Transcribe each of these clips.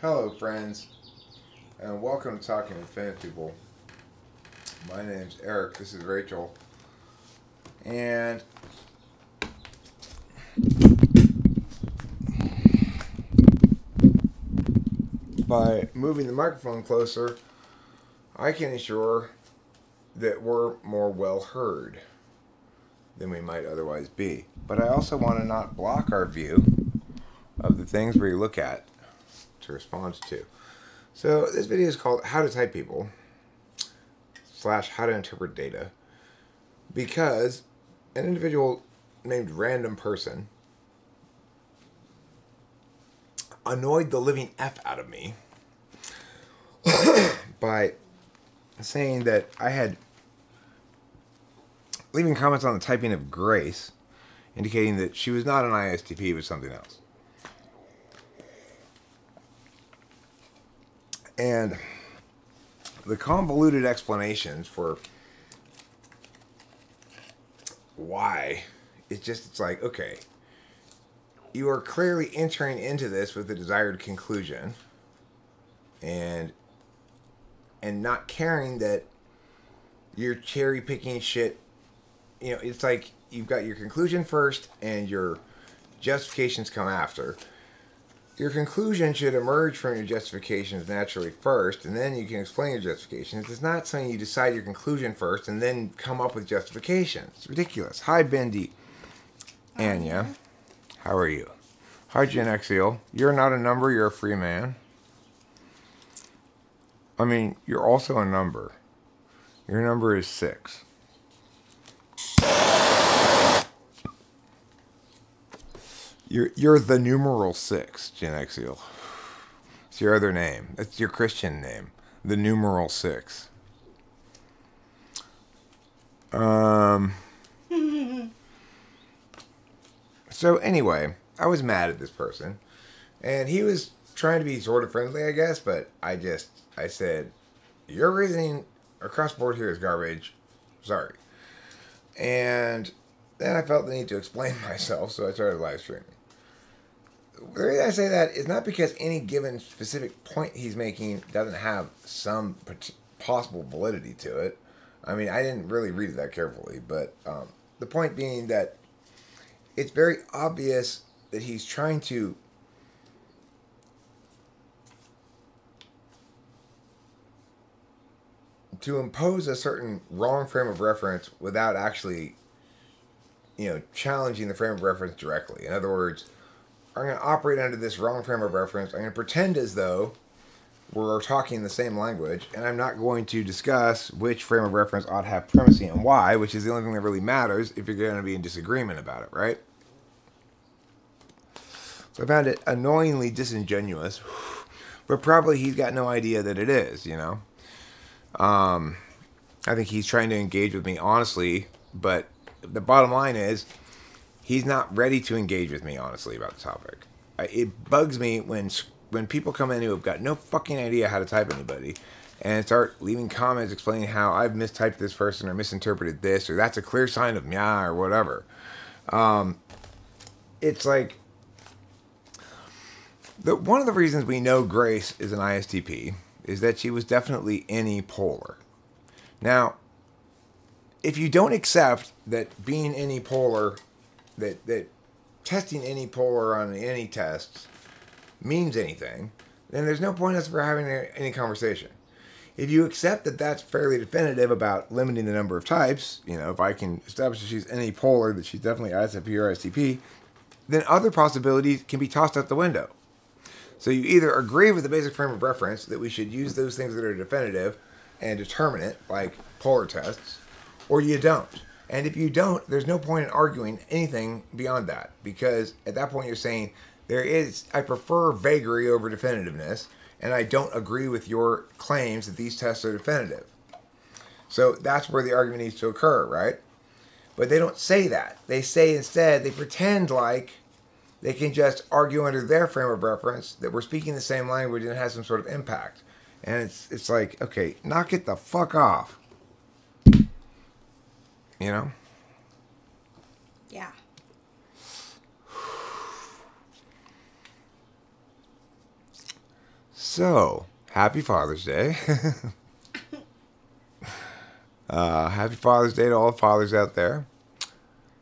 Hello friends, and welcome to Talking with Famous People. My name's Eric, this is Rachel, and by moving the microphone closer, I can ensure that we're more well heard than we might otherwise be. But I also want to not block our view of the things we look at. Response to. So this video is called How to Type People / How to Interpret Data, because an individual named Random Person annoyed the living F out of me by saying that I had leaving comments on the typing of Grace, indicating that she was not an ISTP but something else. And the convoluted explanations for why, it's like, okay, you are clearly entering into this with a desired conclusion and not caring that you're cherry picking shit. You know, it's like you've got your conclusion first and your justifications come after. Your conclusion should emerge from your justifications naturally first, and then you can explain your justifications. It's not saying you decide your conclusion first and then come up with justifications. It's ridiculous. Hi, Bendy. Anya, how are you? Hi, Genexiel. You're not a number, you're a free man. I mean, you're also a number. Your number is 6. You're the numeral 6, Genexiel. It's your other name. That's your Christian name. The numeral 6. So anyway, I was mad at this person, and he was trying to be sort of friendly, I guess. But I said, your reasoning across the board here is garbage. Sorry. And then I felt the need to explain myself, so I started live streaming. The reason I say that is not because any given specific point he's making doesn't have some possible validity to it. I mean, I didn't really read it that carefully, but the point being that it's very obvious that he's trying to impose a certain wrong frame of reference without actually, you know, challenging the frame of reference directly. In other words, I'm going to operate under this wrong frame of reference. I'm going to pretend as though we're talking the same language, and I'm not going to discuss which frame of reference ought to have primacy and why, which is the only thing that really matters if you're going to be in disagreement about it, right? So I found it annoyingly disingenuous, but probably he's got no idea that it is, you know? I think he's trying to engage with me honestly, but the bottom line is, he's not ready to engage with me, honestly, about the topic. It bugs me when people come in who have got no fucking idea how to type anybody and start leaving comments explaining how I've mistyped this person or misinterpreted this, or that's a clear sign of meow or whatever. It's like, one of the reasons we know Grace is an ISTP is that she was definitely any-polar. Now, if you don't accept that being any-polar, that testing any polar on any tests means anything, then there's no point in us for having any conversation. If you accept that that's fairly definitive about limiting the number of types, you know, if I can establish that she's any polar, that she's definitely ISFP or ISTP, then other possibilities can be tossed out the window. So you either agree with the basic frame of reference that we should use those things that are definitive and determinate, like polar tests, or you don't. And if you don't, there's no point in arguing anything beyond that, because at that point you're saying, I prefer vagary over definitiveness, and I don't agree with your claims that these tests are definitive. So that's where the argument needs to occur, right? But they don't say that. They say instead, they pretend like they can just argue under their frame of reference that we're speaking the same language and it has some sort of impact. And it's like, okay, knock it the fuck off. You know? Yeah. So, happy Father's Day. Happy Father's Day to all fathers out there.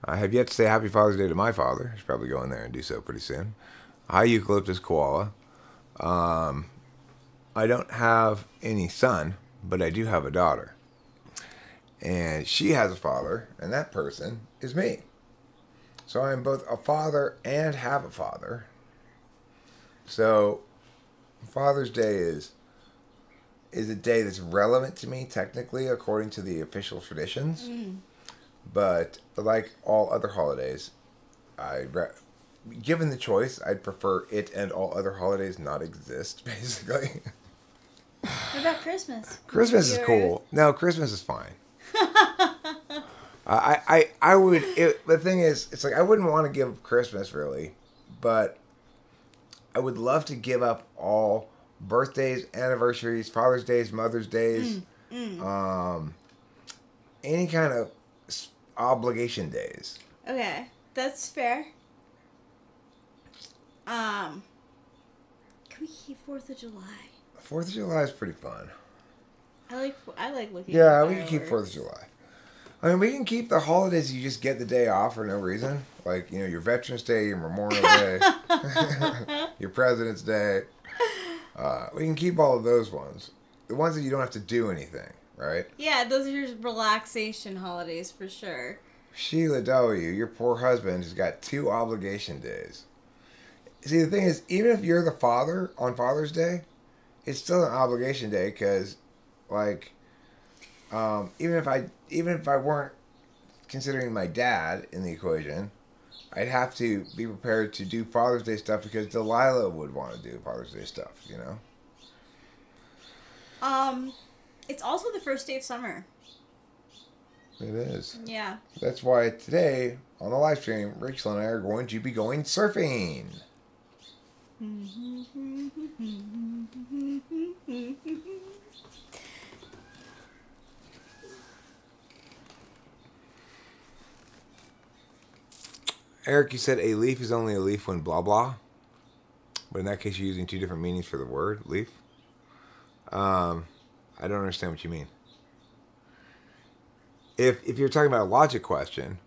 I have yet to say happy Father's Day to my father. I should probably go in there and do so pretty soon. Hi, Eucalyptus Koala. I don't have any son, but I do have a daughter. And she has a father, and that person is me. So I'm both a father and have a father. So Father's Day is a day that's relevant to me, technically, according to the official traditions. Mm. But like all other holidays, given the choice, I'd prefer it and all other holidays not exist, basically. What about Christmas? Christmas is cool. No, Christmas is fine. The thing is, it's like I wouldn't want to give up Christmas, really, but I would love to give up all birthdays, anniversaries, Father's Days, Mother's Days, any kind of obligation days. Okay, that's fair. Can we keep 4th of July? 4th of July is pretty fun. I like looking. Yeah, we can keep 4th of July. I mean, we can keep the holidays you just get the day off for no reason. Like, you know, your Veterans Day, your Memorial Day, your President's Day. We can keep all of those ones. The ones that you don't have to do anything, right? Yeah, those are your relaxation holidays for sure. Sheila W., your poor husband, has got 2 obligation days. See, the thing is, even if you're the father on Father's Day, it's still an obligation day because, like, even if I weren't considering my dad in the equation, I'd have to be prepared to do Father's Day stuff because Delilah would want to do Father's Day stuff, you know? It's also the first day of summer. It is. Yeah. That's why today, on the live stream, Rachel and I are going to be going surfing. Eric, you said a leaf is only a leaf when blah blah, but in that case you're using 2 different meanings for the word leaf. I don't understand what you mean. If you're talking about a logic question,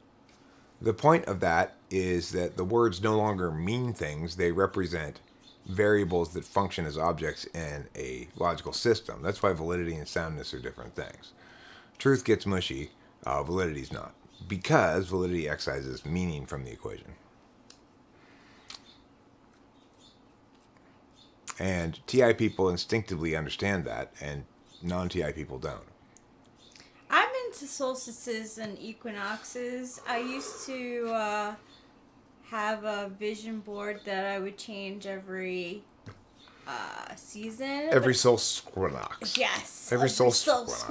the point of that is that the words no longer mean things, they represent variables that function as objects in a logical system. That's why validity and soundness are different things. Truth gets mushy, validity's not. Because validity excises meaning from the equation. And TI people instinctively understand that, and non-TI people don't. I'm into solstices and equinoxes. I used to have a vision board that I would change every season. Every solstice. Yes. Every solstice.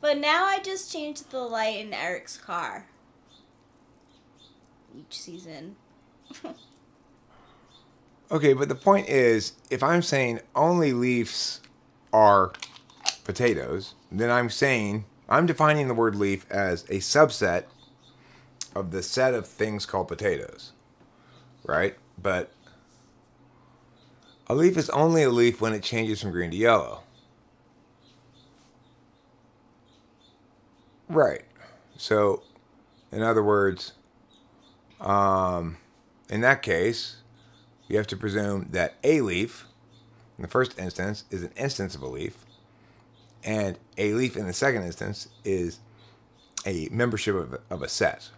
But now I just changed the light in Eric's car. Each season. Okay, but the point is, if I'm saying only leaves are potatoes, then I'm defining the word leaf as a subset of the set of things called potatoes. Right? But a leaf is only a leaf when it changes from green to yellow. Right. So, in other words, in that case, you have to presume that a leaf, in the first instance, is an instance of a leaf, and a leaf in the second instance is a membership of a set.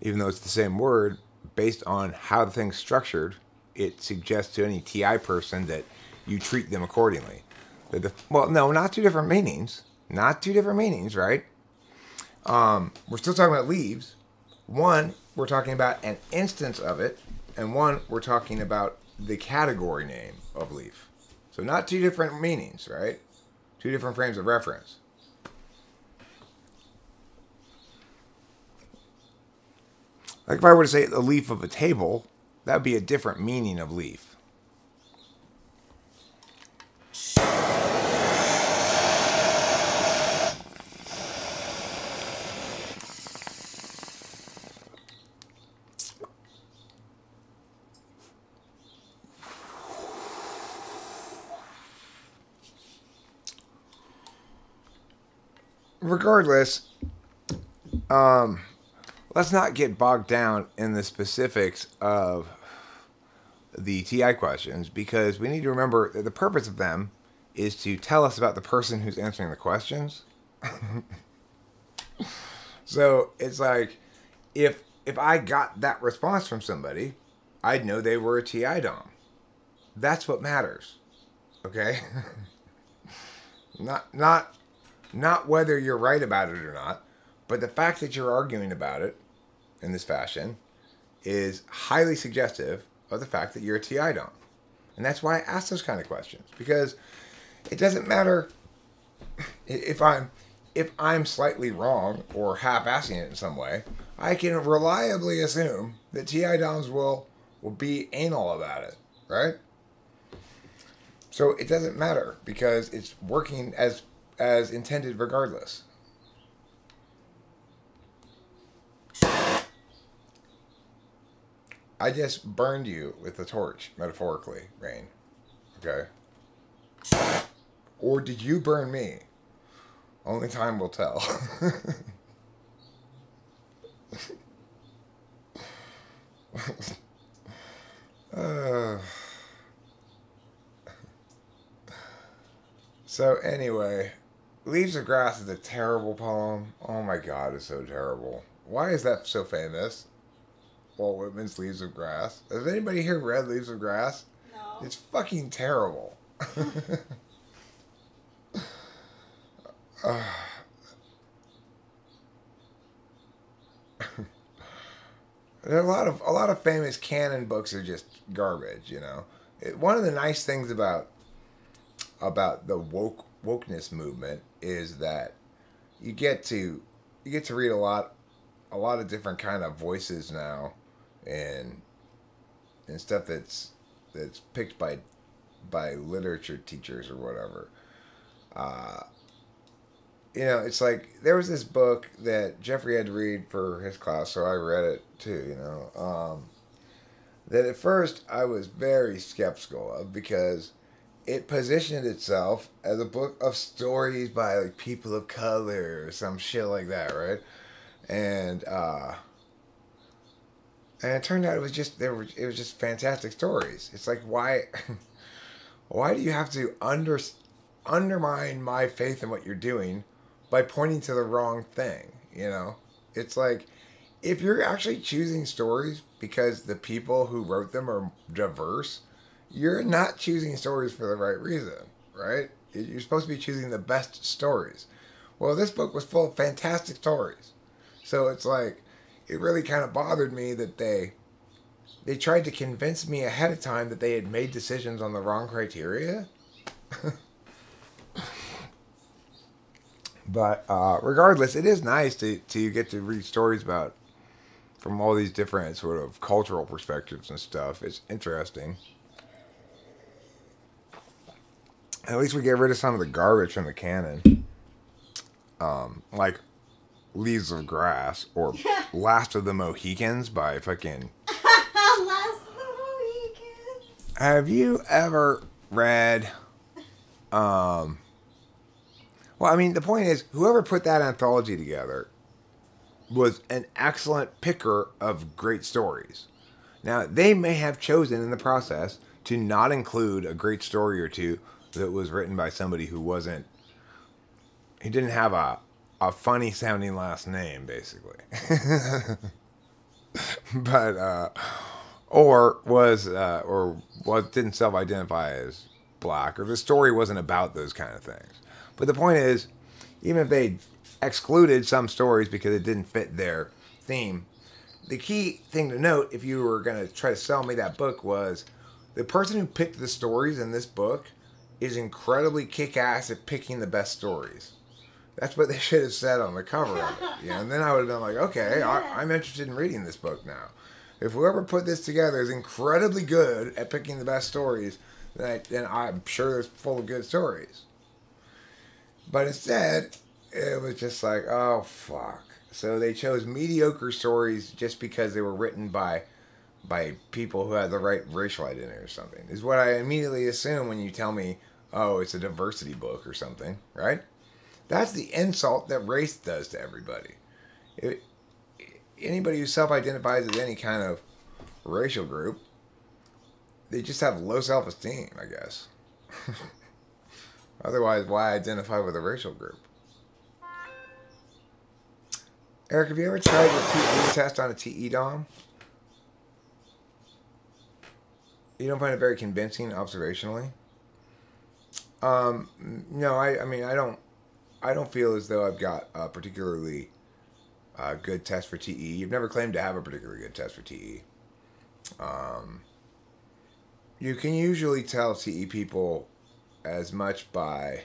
Even though it's the same word, based on how the thing's structured, it suggests to any TI person that you treat them accordingly. Well, no, not 2 different meanings. Not 2 different meanings, right? We're still talking about leaves. One, we're talking about an instance of it, and one, we're talking about the category name of leaf. So not 2 different meanings, right? 2 different frames of reference. Like if I were to say the leaf of a table, that would be a different meaning of leaf. regardless, let's not get bogged down in the specifics of the TI questions, because we need to remember that the purpose of them is to tell us about the person who's answering the questions. So it's like, if I got that response from somebody, I'd know they were a TI dom. That's what matters. Okay? Not whether you're right about it or not, but the fact that you're arguing about it in this fashion is highly suggestive of the fact that you're a TI dom. And that's why I ask those kind of questions, because it doesn't matter if I'm slightly wrong or half-assing it in some way. I can reliably assume that TI doms will be anal about it, right? So it doesn't matter, because it's working as intended regardless. I just burned you with a torch, metaphorically, Rain. Okay? Or did you burn me? Only time will tell. So anyway, Leaves of Grass is a terrible poem. Oh my god, it's so terrible. Why is that so famous? Walt Whitman's Leaves of Grass. Has anybody here read Leaves of Grass? No. It's fucking terrible. There are a lot of famous canon books are just garbage, you know. One of the nice things about the wokeness movement is that you get to read a lot of different kind of voices now, and stuff that's picked by literature teachers or whatever. You know, it's like, there was this book that Jeffrey had to read for his class, so I read it too, you know. That at first I was very skeptical of, because it positioned itself as a book of stories by, like, people of color or some shit like that, right? And it turned out it was just fantastic stories. It's like, why do you have to undermine my faith in what you're doing by pointing to the wrong thing, you know? It's like, if you're actually choosing stories because the people who wrote them are diverse, you're not choosing stories for the right reason, right? You're supposed to be choosing the best stories. Well, this book was full of fantastic stories. So it's like, it really kind of bothered me that they tried to convince me ahead of time that they had made decisions on the wrong criteria. But regardless, it is nice to get to read stories about from all these different sort of cultural perspectives and stuff. It's interesting. At least we get rid of some of the garbage from the canon. Like Leaves of Grass or Last of the Mohicans by fucking... Last of the Mohicans! Have you ever read... Well, I mean, the point is, whoever put that anthology together was an excellent picker of great stories. Now, they may have chosen in the process to not include a great story or two that was written by somebody who didn't have a funny-sounding last name, basically. But, or didn't self-identify as black, or the story wasn't about those kind of things. But the point is, even if they excluded some stories because it didn't fit their theme, the key thing to note, if you were going to try to sell me that book, was the person who picked the stories in this book is incredibly kick-ass at picking the best stories. That's what they should have said on the cover of it. You know? And then I would have been like, okay, I'm interested in reading this book now. If whoever put this together is incredibly good at picking the best stories, then I'm sure it's full of good stories. But instead, it was just like, oh, fuck. So they chose mediocre stories just because they were written by people who had the right racial identity or something, is what I immediately assume when you tell me, oh, it's a diversity book or something, right? That's the insult that race does to everybody. Anybody who self-identifies as any kind of racial group, they just have low self-esteem, I guess. Otherwise, why identify with a racial group? Eric, have you ever tried the TE test on a TE dom? You don't find it very convincing observationally? No, I mean, I don't feel as though I've got a particularly good test for TE. You've never claimed to have a particularly good test for TE. You can usually tell TE people as much by...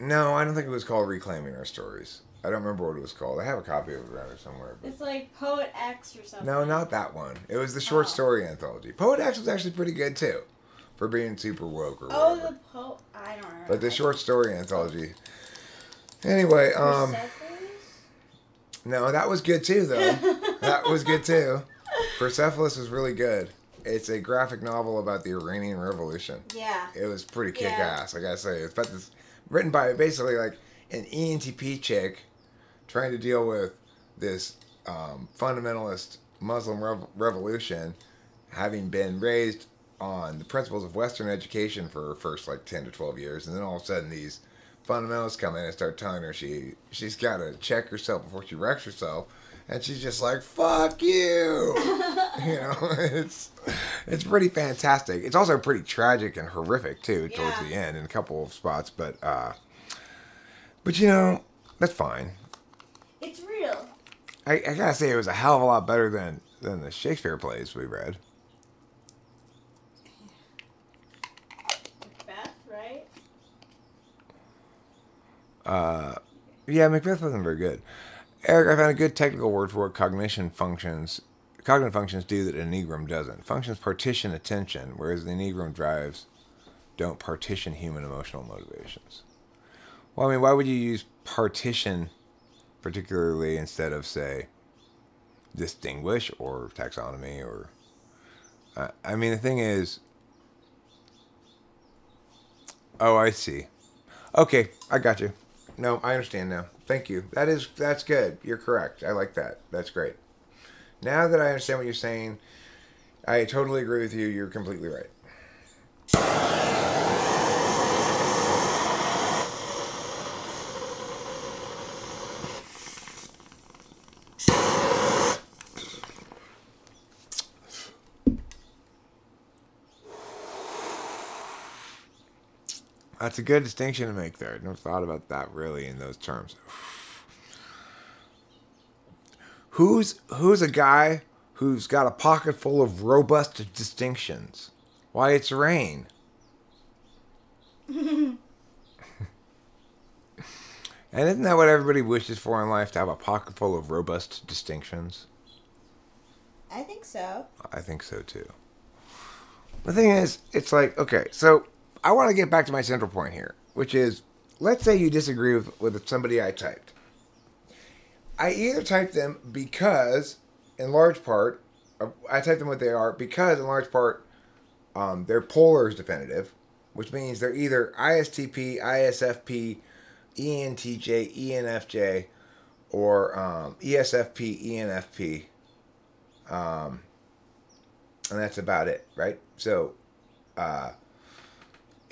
No, I don't think it was called Reclaiming Our Stories. I don't remember what it was called. I have a copy of it around here somewhere. But... It's like Poet X or something. No, not that one. It was the short story anthology. Poet X was actually pretty good, too, for being super woke or whatever. The Poet... I don't remember. But the short story anthology... Anyway, no, that was good too, though. That was good too. Persepolis was really good. It's a graphic novel about the Iranian Revolution. Yeah. It was pretty kick-ass, I gotta say. It's about this, written by basically like an ENTP chick trying to deal with this fundamentalist Muslim revolution, having been raised on the principles of Western education for her first like 10 to 12 years, and then all of a sudden these fundamentals come in and start telling her she's got to check herself before she wrecks herself, and she's just like, fuck you. You know, it's pretty fantastic. It's also pretty tragic and horrific too towards the end in a couple of spots, but you know, that's fine. It's real. I gotta say, it was a hell of a lot better than the Shakespeare plays we read. Yeah, Macbeth wasn't very good. Eric, I found a good technical word for what cognitive functions do that an enneagram doesn't. Functions partition attention, whereas the enneagram drives don't partition human emotional motivations. Well, I mean, why would you use partition particularly instead of, say, distinguish or taxonomy or... I mean, the thing is... Oh, I see. Okay, I got you. No, I understand now. Thank you. That's good. You're correct. I like that. That's great. Now that I understand what you're saying, I totally agree with you. You're completely right. That's a good distinction to make there. I never thought about that really in those terms. Who's a guy who's got a pocket full of robust distinctions? Why, it's Rain. And isn't that what everybody wishes for in life, to have a pocket full of robust distinctions? I think so. I think so too. The thing is, it's like, okay, so... I want to get back to my central point here, which is, let's say you disagree with somebody I typed. I either typed them because, in large part, I typed them what they are because, in large part, their polar is definitive, which means they're either ISTP, ISFP, ENTJ, ENFJ, or ESFP, ENFP. And that's about it, right? So,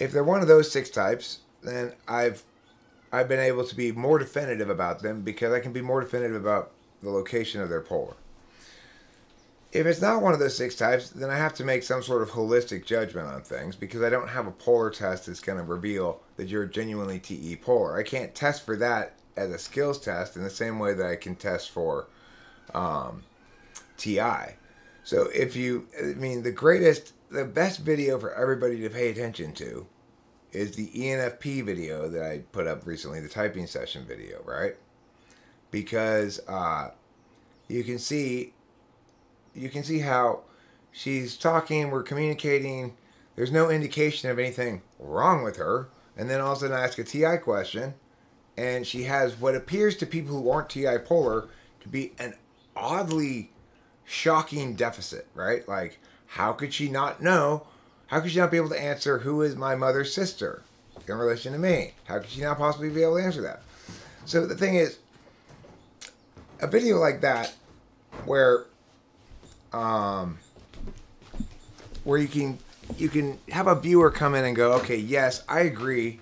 if they're one of those six types, then I've been able to be more definitive about them because I can be more definitive about the location of their polar. If it's not one of those six types, then I have to make some sort of holistic judgment on things because I don't have a polar test that's going to reveal that you're genuinely TE polar. I can't test for that as a skills test in the same way that I can test for TI. So if you, I mean, the best video for everybody to pay attention to is the ENFP video that I put up recently, the typing session video, right? Because you can see how she's talking, we're communicating, there's no indication of anything wrong with her, and then all of a sudden I ask a TI question, and she has what appears to people who aren't TI polar to be an oddly shocking deficit, right? Like, how could she not know? How could she not be able to answer, who is my mother's sister? in relation to me. How could she not possibly be able to answer that? So the thing is, a video like that where you can have a viewer come in and go, okay, yes, I agree.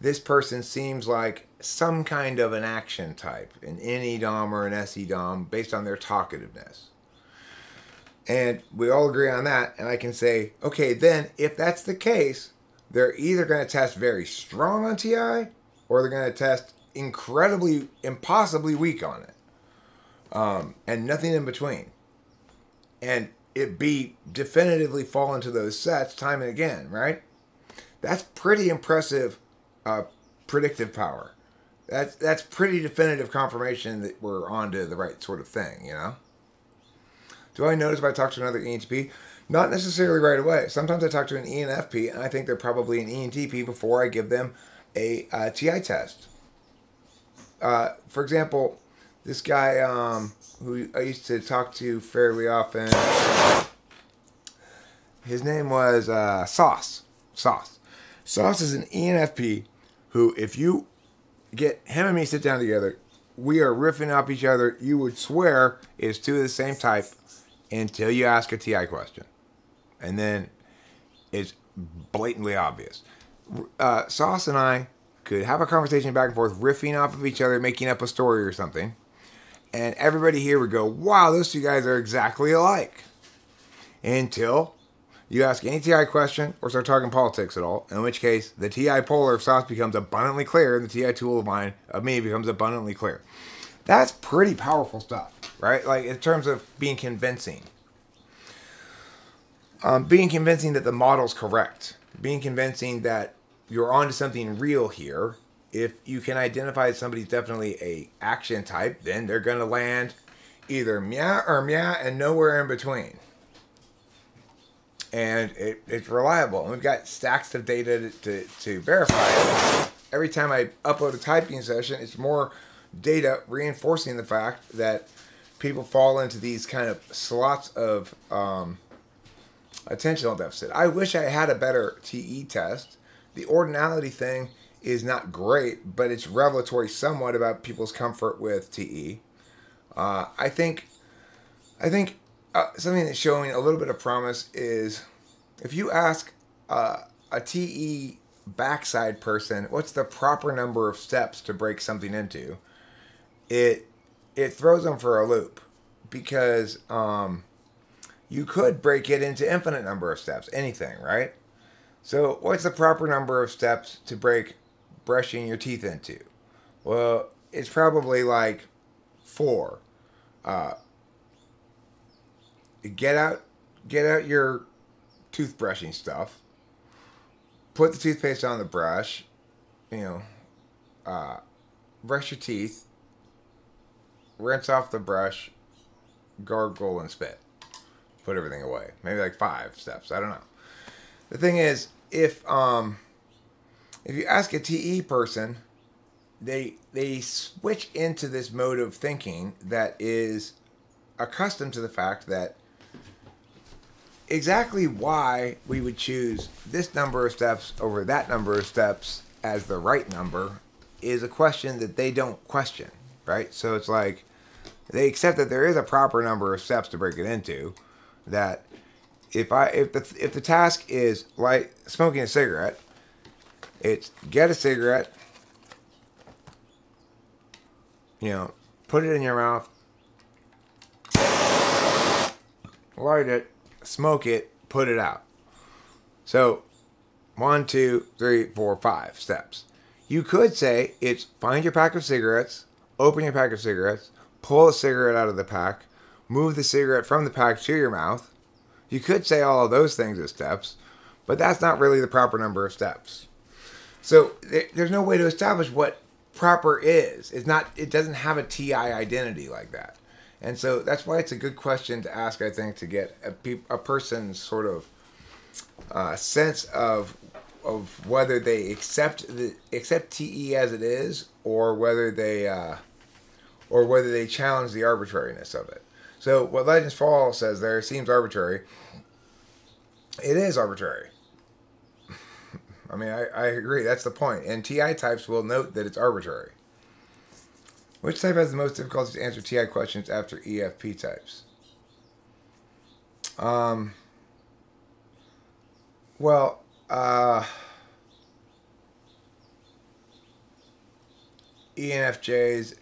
This person seems like some kind of an action type, an NE dom or an SE dom, based on their talkativeness. And we all agree on that. And I can say, okay, then if that's the case, they're either going to test very strong on TI or they're going to test incredibly, impossibly weak on it. And nothing in between. And it be definitively fall into those sets time and again, right? That's pretty impressive predictive power. That's pretty definitive confirmation that we're onto the right sort of thing, you know? Do I notice if I talk to another ENTP? Not necessarily right away. Sometimes I talk to an ENFP and I think they're probably an ENTP before I give them a TI test. For example, this guy who I used to talk to fairly often, his name was Sauce. Sauce. Sauce is an ENFP who, if you get him and me sit down together, we are riffing up each other, you would swear is two of the same type, until you ask a TI question. And then it's blatantly obvious. Sauce and I could have a conversation back and forth, riffing off of each other, making up a story or something. And everybody here would go, wow, those two guys are exactly alike. Until you ask any TI question or start talking politics at all, in which case the TI polar of Sauce becomes abundantly clear and the TI tool of mine, of me, becomes abundantly clear. That's pretty powerful stuff. Right? Like, in terms of being convincing. Being convincing that the model's correct. Being convincing that you're onto something real here. If you can identify that somebody's definitely a action type, then they're going to land either meow or meow and nowhere in between. And it's reliable. And we've got stacks of data to verify it. Every time I upload a typing session, it's more data reinforcing the fact that people fall into these kind of slots of attentional deficit. I wish I had a better TE test. The ordinality thing is not great, but it's revelatory somewhat about people's comfort with TE. I think something that's showing a little bit of promise is if you ask a TE backside person what's the proper number of steps to break something into, it throws them for a loop because you could break it into infinite number of steps, anything, right? So what's the proper number of steps to break brushing your teeth into? Well, it's probably like 4. Get out your toothbrushing stuff, put the toothpaste on the brush, you know, brush your teeth, rinse off the brush, gargle and spit. Put everything away. Maybe like 5 steps. I don't know. The thing is, if you ask a TE person, they switch into this mode of thinking that is accustomed to the fact that exactly why we would choose this number of steps over that number of steps as the right number is a question that they don't question, right? So it's like, they accept that there is a proper number of steps to break it into. That if the task is like smoking a cigarette, it's get a cigarette, you know, put it in your mouth, light it, smoke it, put it out. So 1, 2, 3, 4, 5 steps. You could say it's find your pack of cigarettes, open your pack of cigarettes, pull a cigarette out of the pack, move the cigarette from the pack to your mouth. You could say all of those things as steps, but that's not really the proper number of steps. So there's no way to establish what proper is. It's not. It doesn't have a TI identity like that. And so that's why it's a good question to ask, I think, to get a person's sort of sense of whether they accept TE as it is, or whether they challenge the arbitrariness of it. So what Legends Fall says there seems arbitrary. It is arbitrary. I mean, I agree. That's the point. And TI types will note that it's arbitrary. Which type has the most difficulty to answer TI questions after EFP types? ENFJs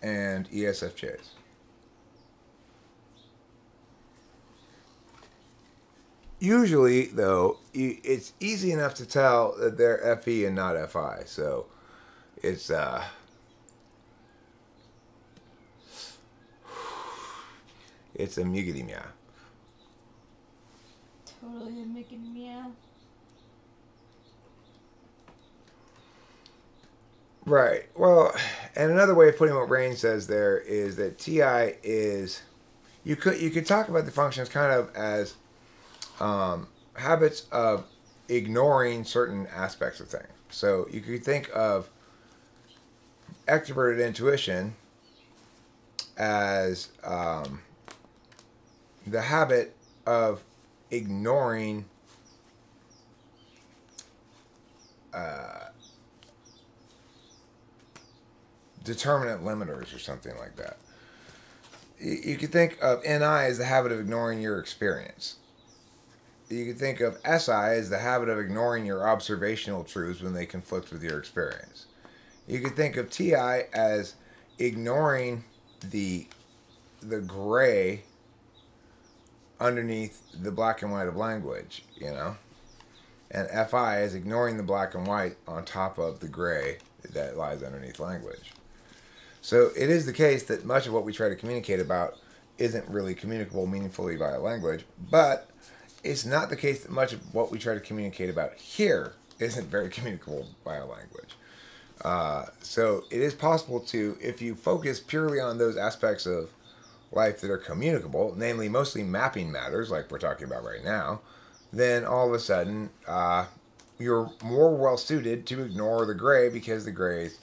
and ESFJs. Usually, though, it's easy enough to tell that they're FE and not FI, so it's, it's a miggity meow. Totally a miggity meow. Right. Well, and another way of putting what Rain says there is that TI is, you could talk about the functions kind of as habits of ignoring certain aspects of things. So you could think of extroverted intuition as the habit of ignoring determinant limiters or something like that. You could think of NI as the habit of ignoring your experience. You could think of SI as the habit of ignoring your observational truths when they conflict with your experience. You could think of TI as ignoring the gray underneath the black and white of language, you know? And FI is ignoring the black and white on top of the gray that lies underneath language. So it is the case that much of what we try to communicate about isn't really communicable meaningfully via language, but it's not the case that much of what we try to communicate about here isn't very communicable by our language. So it is possible to, if you focus purely on those aspects of life that are communicable, namely mostly mapping matters like we're talking about right now, then all of a sudden you're more well-suited to ignore the gray because the gray is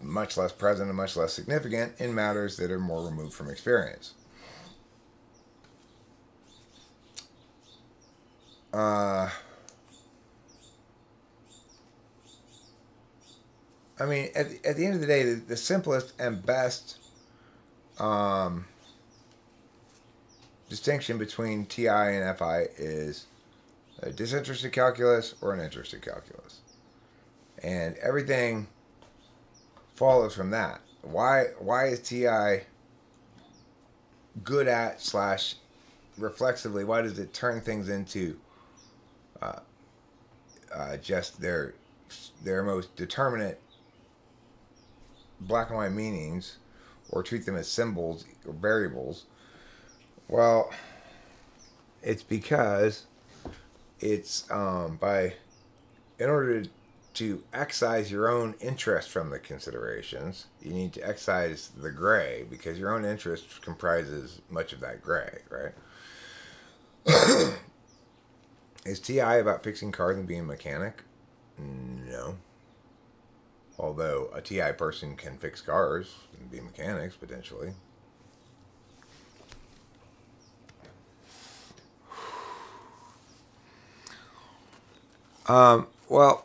much less present and much less significant in matters that are more removed from experience. I mean, at the end of the day, the simplest and best distinction between TI and FI is a disinterested calculus or an interested calculus. And everything follows from that. Why is TI good at / reflexively, why does it turn things into just their most determinate black and white meanings, or treat them as symbols or variables? Well, it's because it's in order to excise your own interest from the considerations, you need to excise the gray, because your own interest comprises much of that gray, right? Is TI about fixing cars and being a mechanic? No. Although a TI person can fix cars and be mechanics, potentially. Well,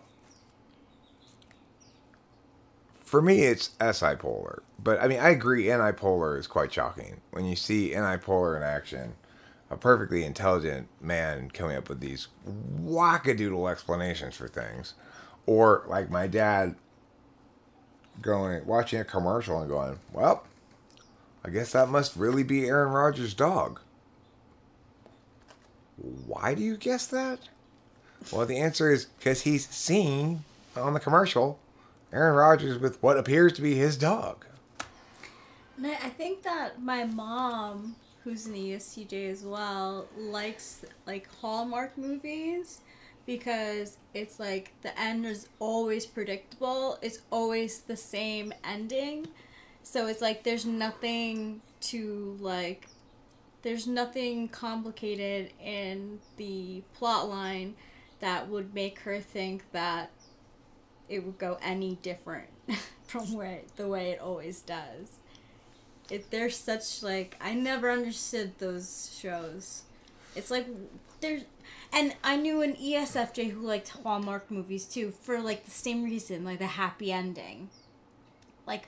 for me, it's SI polar. But, I mean, I agree NI polar is quite shocking. When you see NI polar in action, a perfectly intelligent man coming up with these wackadoodle explanations for things. Or, like my dad watching a commercial and going, well, I guess that must really be Aaron Rodgers' dog. Why do you guess that? Well, the answer is because he's seen on the commercial Aaron Rodgers with what appears to be his dog. And I think that my mom, who's an ESTJ as well, likes like Hallmark movies because it's like the end is always predictable. It's always the same ending. So it's like there's nothing to like, there's nothing complicated in the plot line that would make her think that it would go any different from the way it always does. They're such like, I never understood those shows. It's like there's, and I knew an ESFJ who liked Hallmark movies too for like the same reason, like the happy ending. Like,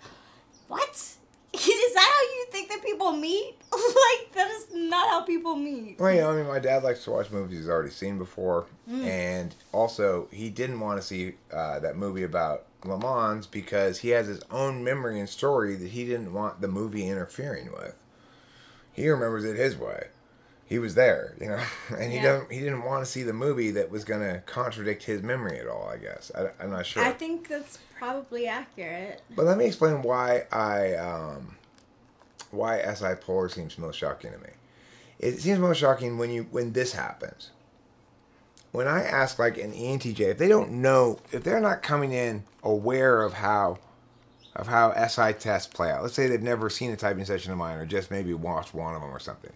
what? Is that how you think that people meet? Like, that is not how people meet. Well, you know, I mean, my dad likes to watch movies he's already seen before. Mm. And also, he didn't want to see that movie about Le Mans because he has his own memory and story that he didn't want the movie interfering with. He remembers it his way. He was there, you know. And he didn't want to see the movie that was going to contradict his memory at all, I guess. I'm not sure. I think that's probably accurate. But let me explain why SI polar seems most shocking to me. It seems most shocking when this happens. When I ask like an ENTJ, if they don't know, if they're not coming in aware of how SI tests play out. Let's say they've never seen a typing session of mine or just maybe watched one of them or something.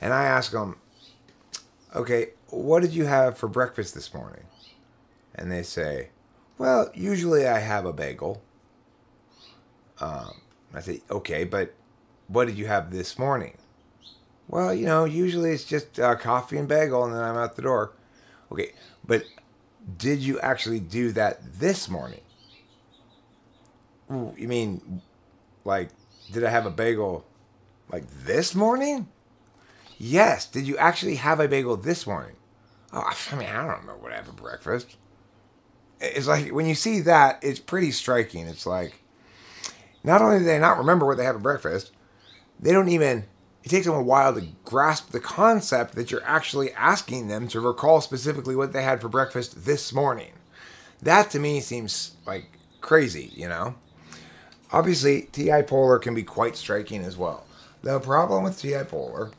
And I ask them, okay, what did you have for breakfast this morning? And they say, well, usually I have a bagel. I say, okay, but what did you have this morning? Well, you know, usually it's just coffee and bagel and then I'm out the door. Okay, but did you actually do that this morning? You mean, like, did I have a bagel like this morning? Yes. Did you actually have a bagel this morning? Oh, I mean, I don't know what I have for breakfast. It's like, when you see that, it's pretty striking. It's like, not only do they not remember what they have for breakfast, they don't even, it takes them a while to grasp the concept that you're actually asking them to recall specifically what they had for breakfast this morning. That, to me, seems like crazy, you know? Obviously, TI polar can be quite striking as well. The problem with TI polar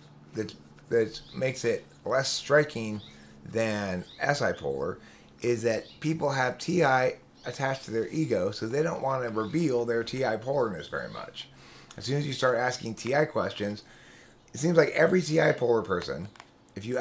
that makes it less striking than SI polar is that people have TI attached to their ego, so they don't want to reveal their TI polarness very much. As soon as you start asking TI questions, it seems like every TI polar person, if you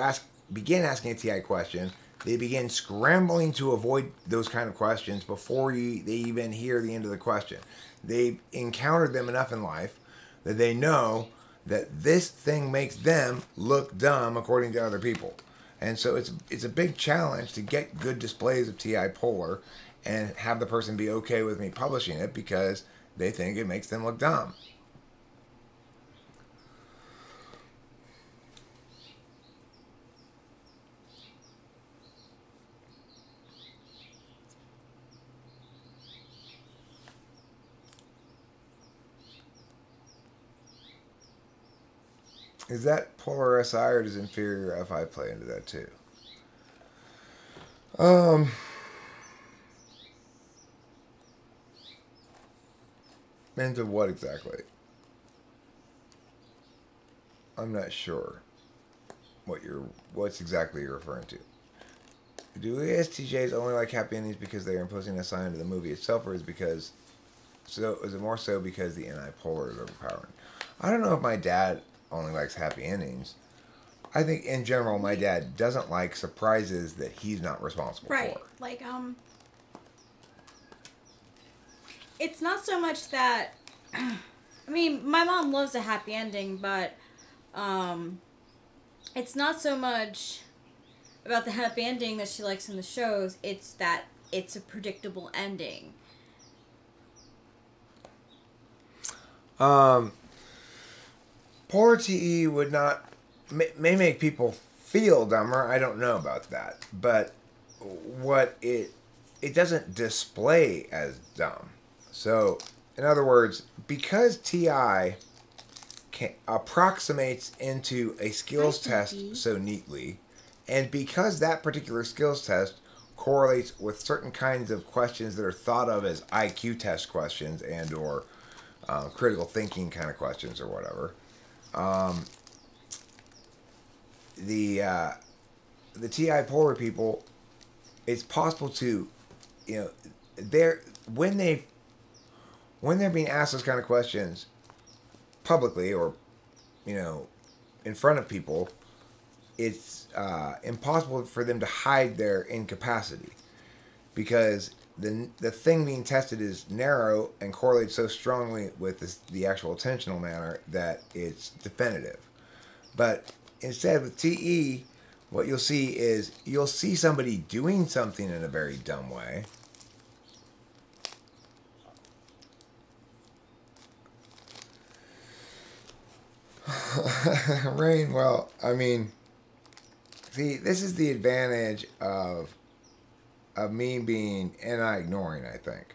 begin asking a TI question, they begin scrambling to avoid those kind of questions before they even hear the end of the question. They've encountered them enough in life that they know that this thing makes them look dumb according to other people. And so it's a big challenge to get good displays of TI polar and have the person be okay with me publishing it because they think it makes them look dumb. Is that polar SI or does inferior FI play into that too? Into what exactly? I'm not sure what what's exactly you're referring to. Do ESTJs only like happy endings because they are imposing SI into the movie itself, or is it more so because the NI polar is overpowering? I don't know if my dad only likes happy endings. I think in general my dad doesn't like surprises that he's not responsible for. Right. Like it's not so much that I mean, my mom loves a happy ending, but it's not so much about the happy ending that she likes in the shows, it's that it's a predictable ending. Polar TE would not, may make people feel dumber. I don't know about that. But what it doesn't display as dumb. So, in other words, because TI approximates into a skills test so neatly, and because that particular skills test correlates with certain kinds of questions that are thought of as IQ test questions and or critical thinking kind of questions or whatever, the TI polar people, it's possible to, you know, when they're being asked those kind of questions publicly or, you know, in front of people, it's impossible for them to hide their incapacity because the thing being tested is narrow and correlates so strongly with the actual attentional manner that it's definitive. But Instead, with TE, what you'll see is you'll see somebody doing something in a very dumb way. Rain, well, I mean, see, this is the advantage of me being anti-ignoring, I think.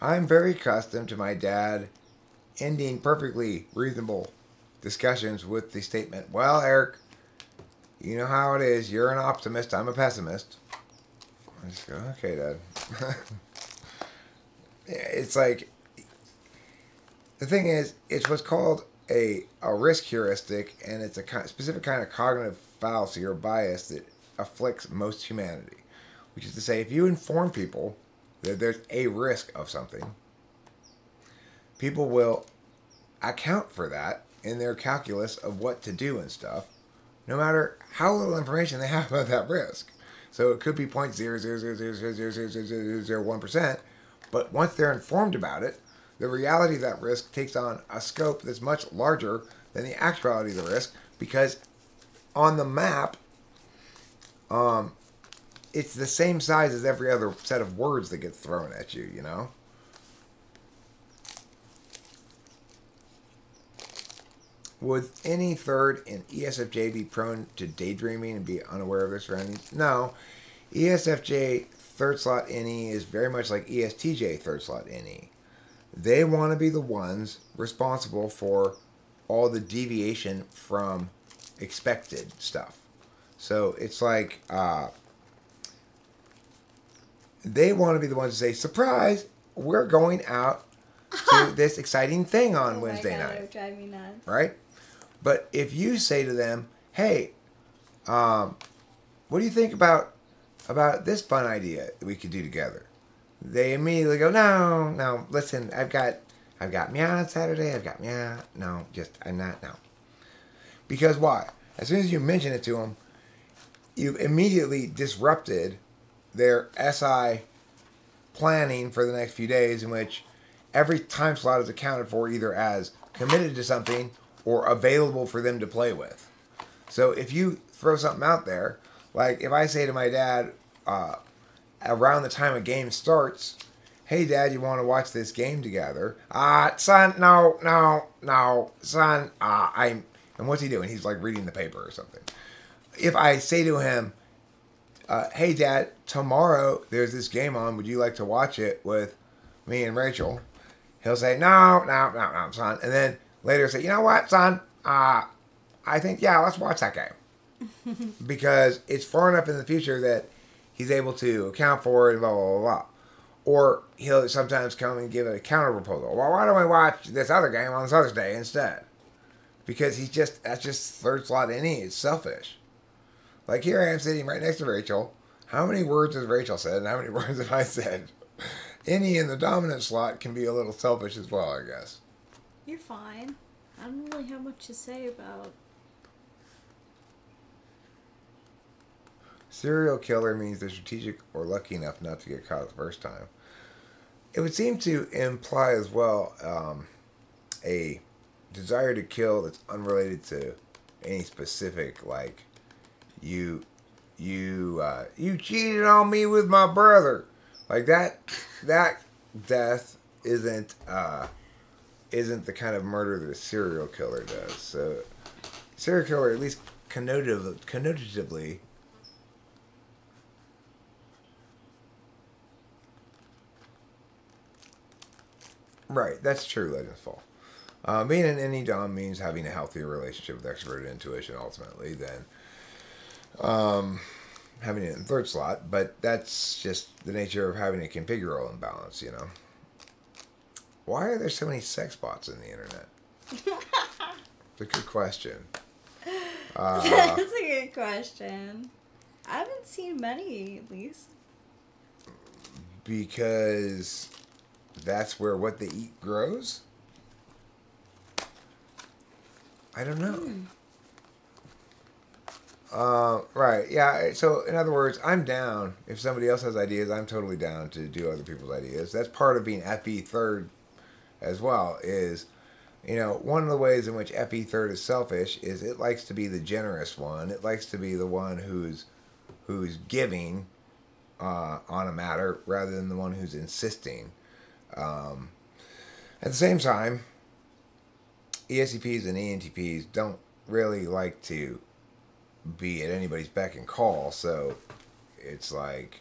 I'm very accustomed to my dad ending perfectly reasonable discussions with the statement, well, Eric, you know how it is. You're an optimist. I'm a pessimist. I just go, okay, Dad. It's like, the thing is, it's what's called a risk heuristic, and it's a specific kind of cognitive fallacy or bias that afflicts most humanity, which is to say, if you inform people that there's a risk of something, people will account for that in their calculus of what to do and stuff, no matter how little information they have about that risk. So it could be 0.0000000001%, but once they're informed about it, the reality of that risk takes on a scope that's much larger than the actuality of the risk, because on the map, it's the same size as every other set of words that gets thrown at you, you know? Would any third in ESFJ be prone to daydreaming and be unaware of their surroundings? No. ESFJ third slot NE is very much like ESTJ third slot NE. They want to be the ones responsible for all the deviation from expected stuff. So it's like they want to be the ones to say, surprise, we're going out to this exciting thing on Wednesday night. It would drive me nuts. Right? But if you say to them, hey, what do you think about this fun idea that we could do together? They immediately go, no, listen, I've got meow on Saturday, I've got meow, no, just, I'm not, no. Because why? As soon as you mention it to them, you've immediately disrupted their SI planning for the next few days, in which every time slot is accounted for either as committed to something or available for them to play with. So if you throw something out there, like if I say to my dad, around the time a game starts, hey, Dad, you want to watch this game together? Son, no, son, I'm... And what's he doing? He's like reading the paper or something. If I say to him, hey, Dad, tomorrow there's this game on. Would you like to watch it with me and Rachel? He'll say, no, son. And then later say, you know what, son? I think, yeah, let's watch that game. Because it's far enough in the future that he's able to account for it, blah, blah, blah, blah. Or he'll sometimes come and give it a counter proposal. Well, why don't we watch this other game on this other day instead? Because he's just, that's just third slot NE. It's selfish. Like here I am sitting right next to Rachel. How many words has Rachel said and how many words have I said? NE in the dominant slot can be a little selfish as well, I guess. You're fine. I don't really have much to say about... Serial killer means they're strategic or lucky enough not to get caught the first time. It would seem to imply as well a desire to kill that's unrelated to any specific, like, you cheated on me with my brother. Like that death isn't the kind of murder that a serial killer does. So serial killer, at least connotatively. Right, that's true, Legends Fall. Being an NE Dom means having a healthier relationship with extroverted intuition, ultimately, than having it in third slot, but that's just the nature of having a configural imbalance, you know? Why are there so many sex bots in the internet? It's a good question. That's a good question. I haven't seen many, at least. Because... that's where what they eat grows? I don't know. Right, yeah, so in other words, I'm down. If somebody else has ideas, I'm totally down to do other people's ideas. That's part of being FE third as well, is You know, one of the ways in which epi-third is selfish is it likes to be the generous one. It likes to be the one who's giving on a matter rather than the one who's insisting. At the same time, ESTPs and ENTPs don't really like to be at anybody's beck and call, so it's like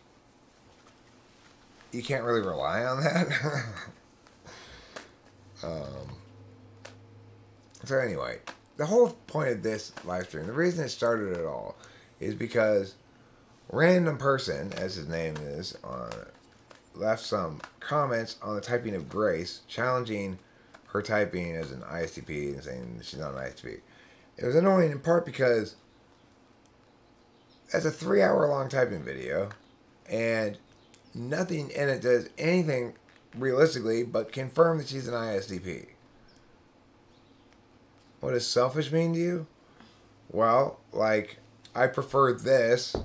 you can't really rely on that. So anyway, the whole point of this live stream, the reason it started at all, is because Random Person, as his name is, left some comments on the typing of Grace, challenging her typing as an ISTP and saying she's not an ISTP. It was annoying in part because that's a 3-hour-long typing video, and nothing in it does anything realistically but confirm that she's an ISTP. What does selfish mean to you? Well, like, I prefer this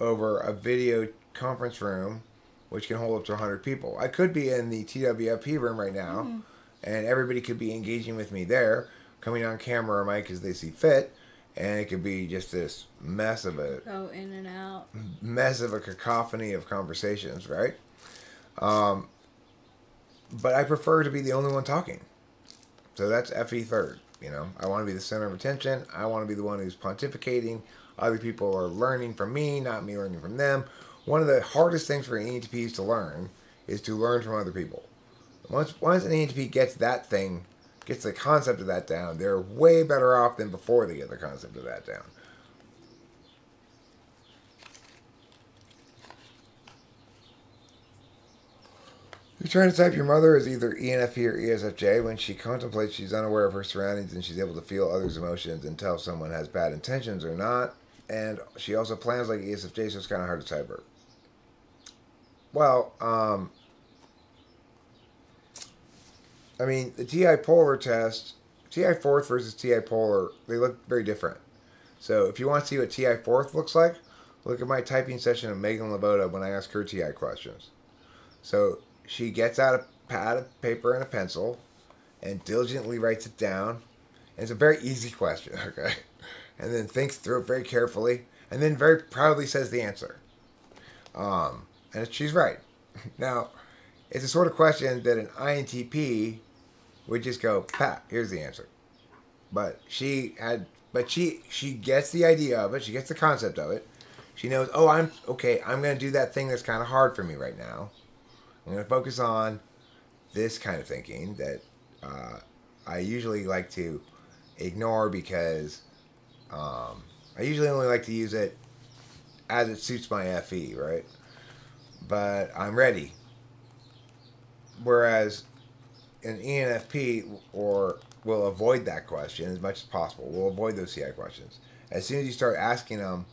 over a video conference room, which can hold up to 100 people. I could be in the TWFP room right now, and everybody could be engaging with me there, coming on camera or mic as they see fit, and it could be just this mess of a... go in and out. Mess of a cacophony of conversations, right? But I prefer to be the only one talking. So that's FE3rd, you know? I want to be the center of attention. I want to be the one who's pontificating. Other people are learning from me, not me learning from them. One of the hardest things for ENTPs to learn is to learn from other people. Once an ENTP gets that thing, gets the concept of that down, they're way better off than before they get the concept of that down. You're trying to type your mother as either ENFP or ESFJ. When she contemplates, she's unaware of her surroundings and she's able to feel others' emotions and tell if someone has bad intentions or not. And she also plans like ESFJ, so it's kind of hard to type her. Well, I mean, the TI polar test, TI fourth versus TI polar, they look very different. So if you want to see what TI fourth looks like, look at my typing session of Megan Loboda when I ask her TI questions. So she gets out a pad of paper and a pencil and diligently writes it down. And it's a very easy question, okay? And then thinks through it very carefully and then very proudly says the answer. And she's right. Now, it's the sort of question that an INTP would just go, pat, here's the answer. But she gets the idea of it, she gets the concept of it. She knows, oh, I'm gonna do that thing that's kinda hard for me right now. I'm gonna focus on this kind of thinking that I usually like to ignore because I usually only like to use it as it suits my FE, right? But I'm ready. Whereas an ENFP will avoid that question as much as possible. We'll avoid those CI questions. As soon as you start asking them,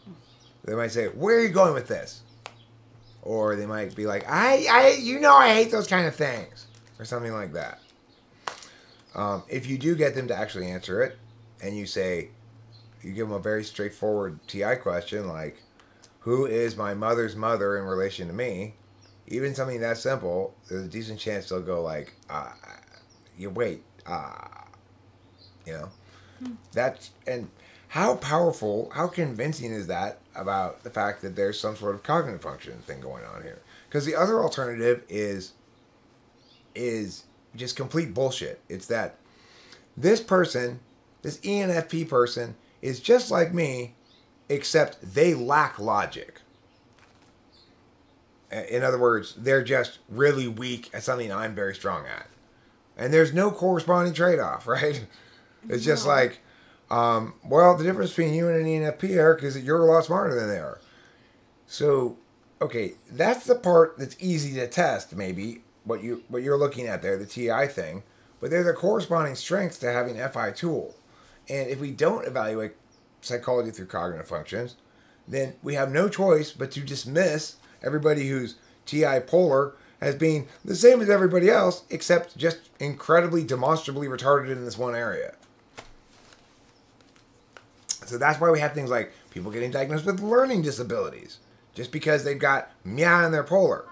they might say, where are you going with this? Or they might be like, I hate those kind of things. Or something like that. If you do get them to actually answer it, and you say, you give them a very straightforward TI question like, who is my mother's mother in relation to me? Even something that simple, there's a decent chance they'll go like, you know? That's, and how powerful, how convincing is that about the fact that there's some sort of cognitive function thing going on here? Because the other alternative is just complete bullshit. It's that this person, this ENFP person, is just like me, except they lack logic. In other words, they're just really weak at something I'm very strong at. And there's no corresponding trade-off, right? It's just like, well, the difference between you and an ENFP, Eric, is that you're a lot smarter than they are. So, okay, that's the part that's easy to test, maybe, what you're looking at there, the TI thing. But there's a corresponding strength to having an FI tool. And if we don't evaluate psychology through cognitive functions, then we have no choice but to dismiss everybody who's TI polar as being the same as everybody else, except just incredibly demonstrably retarded in this one area. So that's why we have things like people getting diagnosed with learning disabilities, just because they've got meow in their polar.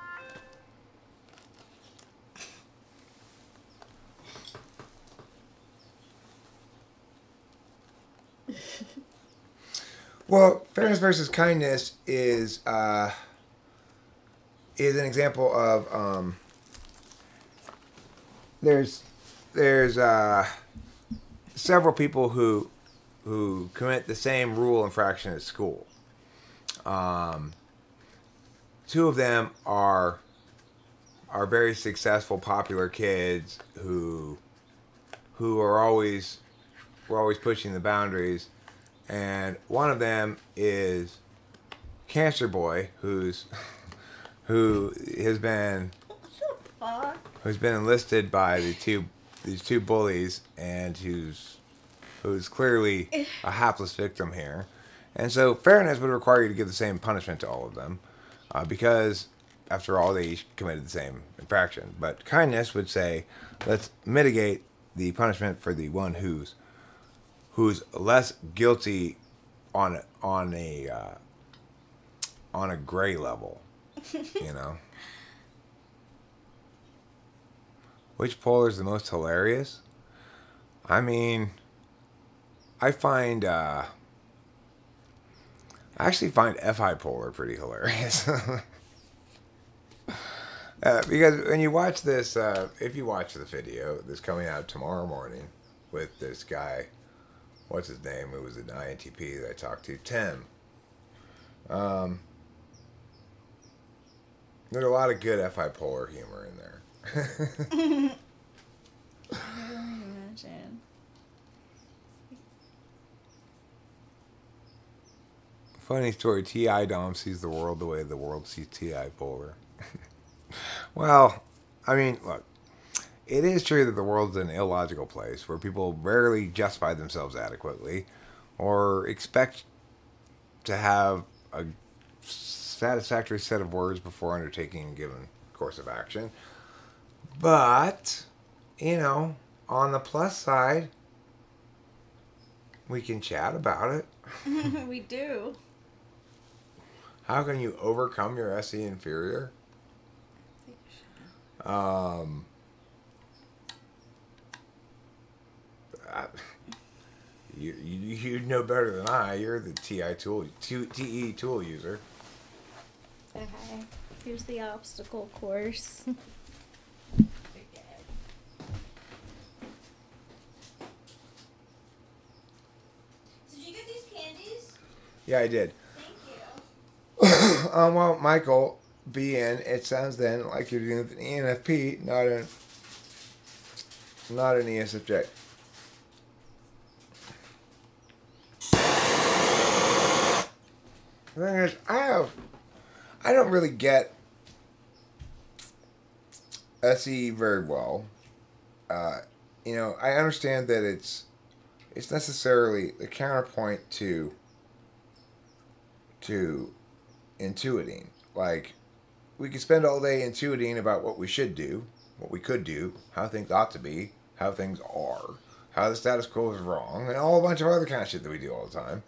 Well, fairness versus kindness is an example of there's several people who commit the same rule infraction at school. Two of them are very successful, popular kids who are always pushing the boundaries, and one of them is Cancer Boy, who's been enlisted by these two bullies, and who's clearly a hapless victim here. And so fairness would require you to give the same punishment to all of them, because after all, they each committed the same infraction. But kindness would say, let's mitigate the punishment for the one who's less guilty on a gray level, you know. Which polar is the most hilarious? I mean, I actually find Fi polar pretty hilarious. Because when you watch this, if you watch the video that's coming out tomorrow morning with this guy, what's his name? It was an INTP that I talked to, Tim. There's a lot of good Fi polar humor in there. I can really imagine. Funny story, T.I. Dom sees the world the way the world sees T.I. polar. Well, I mean, look, it is true that the world's an illogical place where people rarely justify themselves adequately or expect to have a satisfactory set of words before undertaking a given course of action. But, you know, on the plus side, we can chat about it. We do. How can you overcome your SE inferior? You know better than I. You're the TE tool user. Okay, here's the obstacle course. Did you get these candies? Yeah, I did. Thank you. Well, Michael. BN, it sounds then like you're dealing with an ENFP, not an ESFJ. The thing is, I don't really get SE very well. You know, I understand that it's necessarily the counterpoint to intuiting, like. We could spend all day intuiting about what we should do, what we could do, how things ought to be, how things are, how the status quo is wrong, and all a bunch of other kind of shit that we do all the time.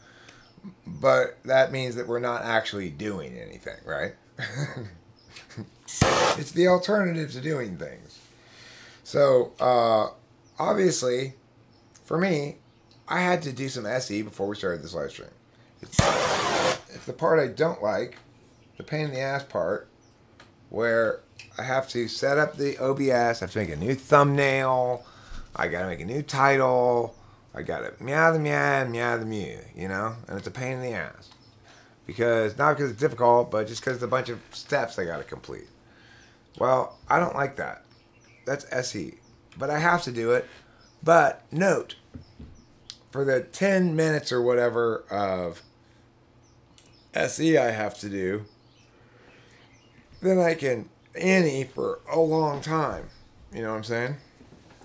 But that means that we're not actually doing anything, right? It's the alternative to doing things. So, obviously, for me, I had to do some SE before we started this live stream. It's the part I don't like, the pain in the ass part, where I have to set up the OBS, I have to make a new thumbnail, I gotta make a new title, I gotta meow the meow and meow the mew, you know? And it's a pain in the ass. Because, not because it's difficult, but just because it's a bunch of steps I gotta complete. Well, I don't like that. That's SE. But I have to do it. But, note, for the 10 minutes or whatever of SE I have to do, then I can any for a long time. You know what I'm saying?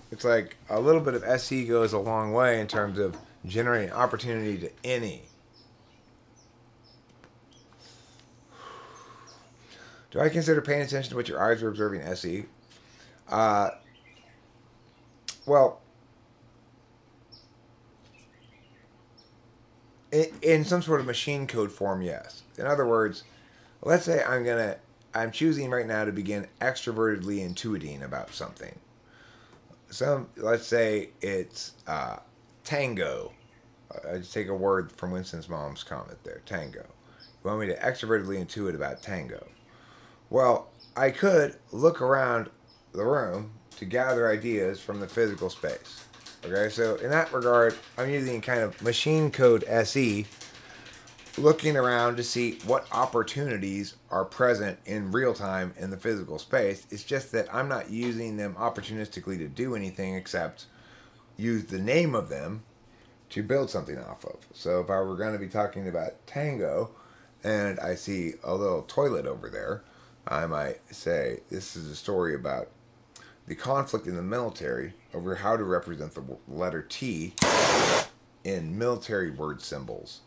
It's like a little bit of SE goes a long way in terms of generating opportunity to any. Do I consider paying attention to what your eyes are observing SE? Well, in some sort of machine code form, yes. In other words, let's say I'm choosing right now to begin extrovertedly intuiting about something. Let's say it's tango I just take a word from Winston's mom's comment there, tango. You want me to extrovertedly intuit about tango? Well, I could look around the room to gather ideas from the physical space. Okay, so in that regard, I'm using kind of machine code SE, looking around to see what opportunities are present in real time in the physical space. It's just that I'm not using them opportunistically to do anything except use the name of them to build something off of. So if I were going to be talking about tango and I see a little toilet over there, I might say, this is a story about the conflict in the military over how to represent the letter T in military word symbols.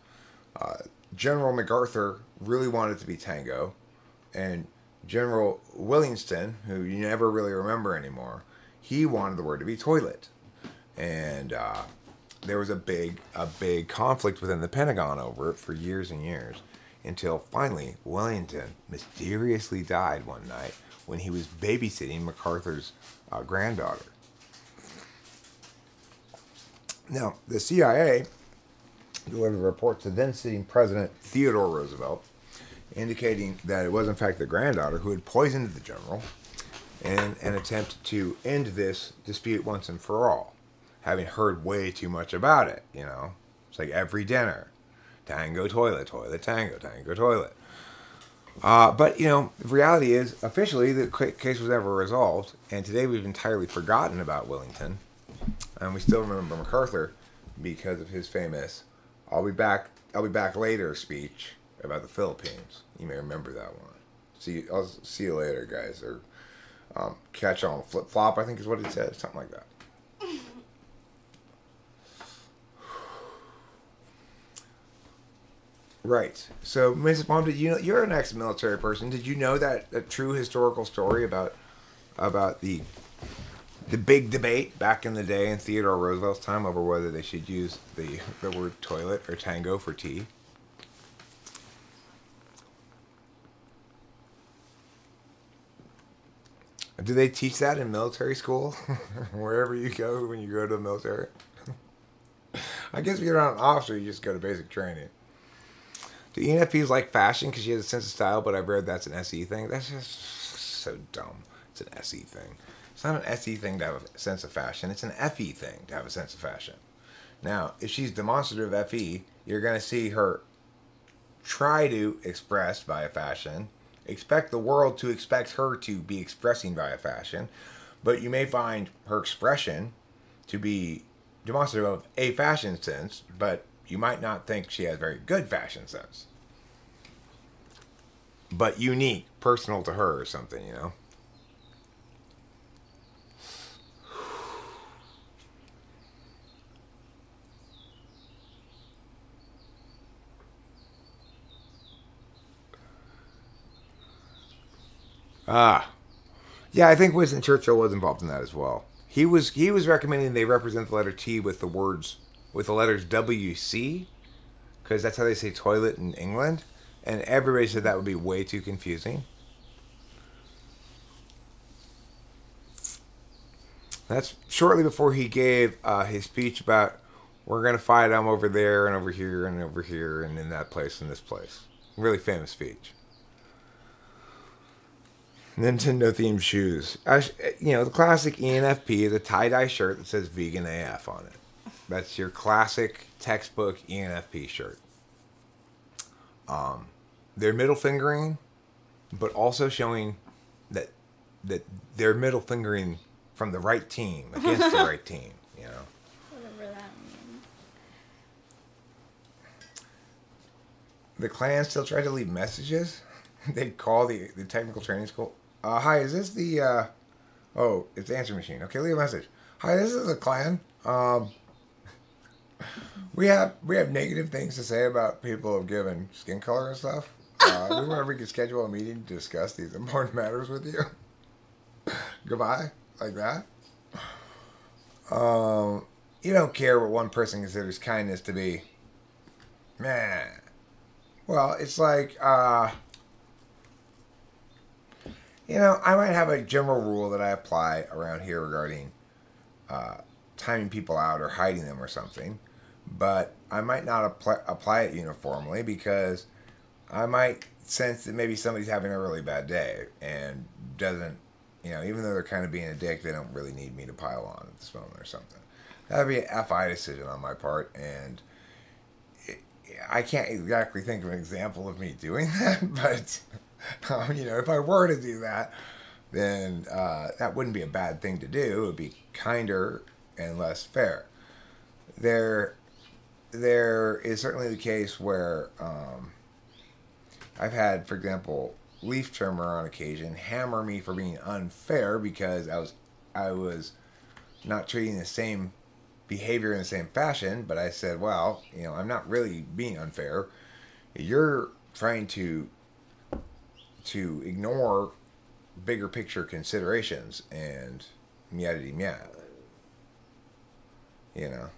General MacArthur really wanted to be tango, and General Williamson, who you never really remember anymore, he wanted the word to be toilet. And there was a big conflict within the Pentagon over it for years and years, until finally Williamson mysteriously died one night when he was babysitting MacArthur's granddaughter. Now, the CIA delivered reports to then-sitting President Theodore Roosevelt, indicating that it was, in fact, the granddaughter who had poisoned the general in an attempt to end this dispute once and for all, having heard way too much about it, you know. It's like every dinner. Tango, toilet, toilet, tango, tango, toilet. But, you know, the reality is, officially, the case was never resolved, and today we've entirely forgotten about Williamson, and we still remember MacArthur because of his famous I'll be back later speech about the Philippines. You may remember that one. I'll see you later, guys. Or catch on flip-flop, I think is what it said. Something like that. Right. So, Mrs. Mom, did you know, you're an ex-military person. Did you know that true historical story about the big debate back in the day in Theodore Roosevelt's time over whether they should use the word toilet or tango for tea? Do they teach that in military school? Wherever you go when you go to the military? I guess if you're not an officer, you just go to basic training. Do ENFPs like fashion because she has a sense of style, but I've read that's an SE thing? That's just so dumb. It's an SE thing. It's not an SE thing to have a sense of fashion. It's an FE thing to have a sense of fashion. Now, if she's demonstrative FE, you're going to see her try to express via fashion, expect the world to expect her to be expressing via fashion, but you may find her expression to be demonstrative of a fashion sense, but you might not think she has very good fashion sense. But unique, personal to her or something, you know? Yeah, I think Winston Churchill was involved in that as well. He was recommending they represent the letter T with the letters WC, because that's how they say toilet in England, and everybody said that would be way too confusing. That's shortly before he gave his speech about we're gonna fight. I'm over there and over here and over here and in that place and this place. Really famous speech. Nintendo-themed shoes. You know, the classic ENFP is a tie-dye shirt that says Vegan AF on it. That's your classic textbook ENFP shirt. They're middle fingering, but also showing that they're middle fingering from the right team, against the right team, you know. Whatever that means. The Klan still tried to leave messages. They call the technical training school. Hi, is this the, oh, it's the answer machine. Okay, leave a message. Hi, this is the Klan. We have negative things to say about people of given skin color and stuff. We want to schedule a meeting to discuss these important matters with you. Goodbye, like that. You don't care what one person considers kindness to be. Man. Well, it's like, you know, I might have a general rule that I apply around here regarding timing people out or hiding them or something. but I might not apply it uniformly, because I might sense that maybe somebody's having a really bad day and doesn't, you know, even though they're kind of being a dick, they don't really need me to pile on at this moment or something. That would be an FI decision on my part, and I can't exactly think of an example of me doing that, but, you know, if I were to do that, then that wouldn't be a bad thing to do. It would be kinder and less fair. There is certainly the case where I've had, for example, Leaf Trimmer on occasion hammer me for being unfair because I was not treating the same behavior in the same fashion, but I said, well, you know, I'm not really being unfair. You're trying to ignore bigger picture considerations and yadda yada, you know.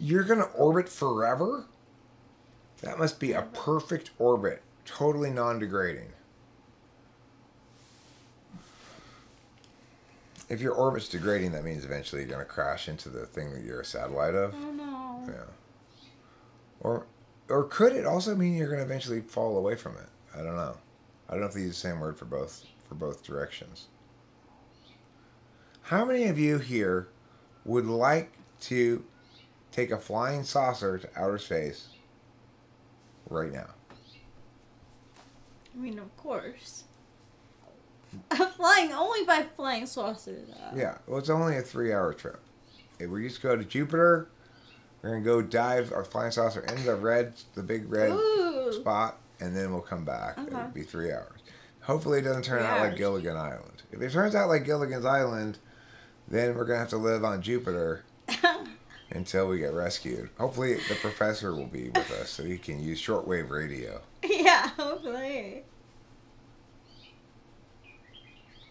You're going to orbit forever? That must be a perfect orbit. Totally non-degrading. If your orbit's degrading, that means eventually you're going to crash into the thing that you're a satellite of. Oh, no. Yeah. Or could it also mean you're going to eventually fall away from it? I don't know. I don't know if they use the same word for both directions. How many of you here would like to take a flying saucer to outer space right now? I mean, of course. Flying only by flying saucer, though. Yeah, well, it's only a 3-hour trip. If we just go to Jupiter, we're going to go dive our flying saucer into the big red Ooh. Spot, and then we'll come back. Okay. It'll be 3 hours. Hopefully it doesn't turn out like Gilligan's Island. If it turns out like Gilligan's Island, then we're going to have to live on Jupiter until we get rescued. Hopefully the professor will be with us so he can use shortwave radio. Yeah, hopefully.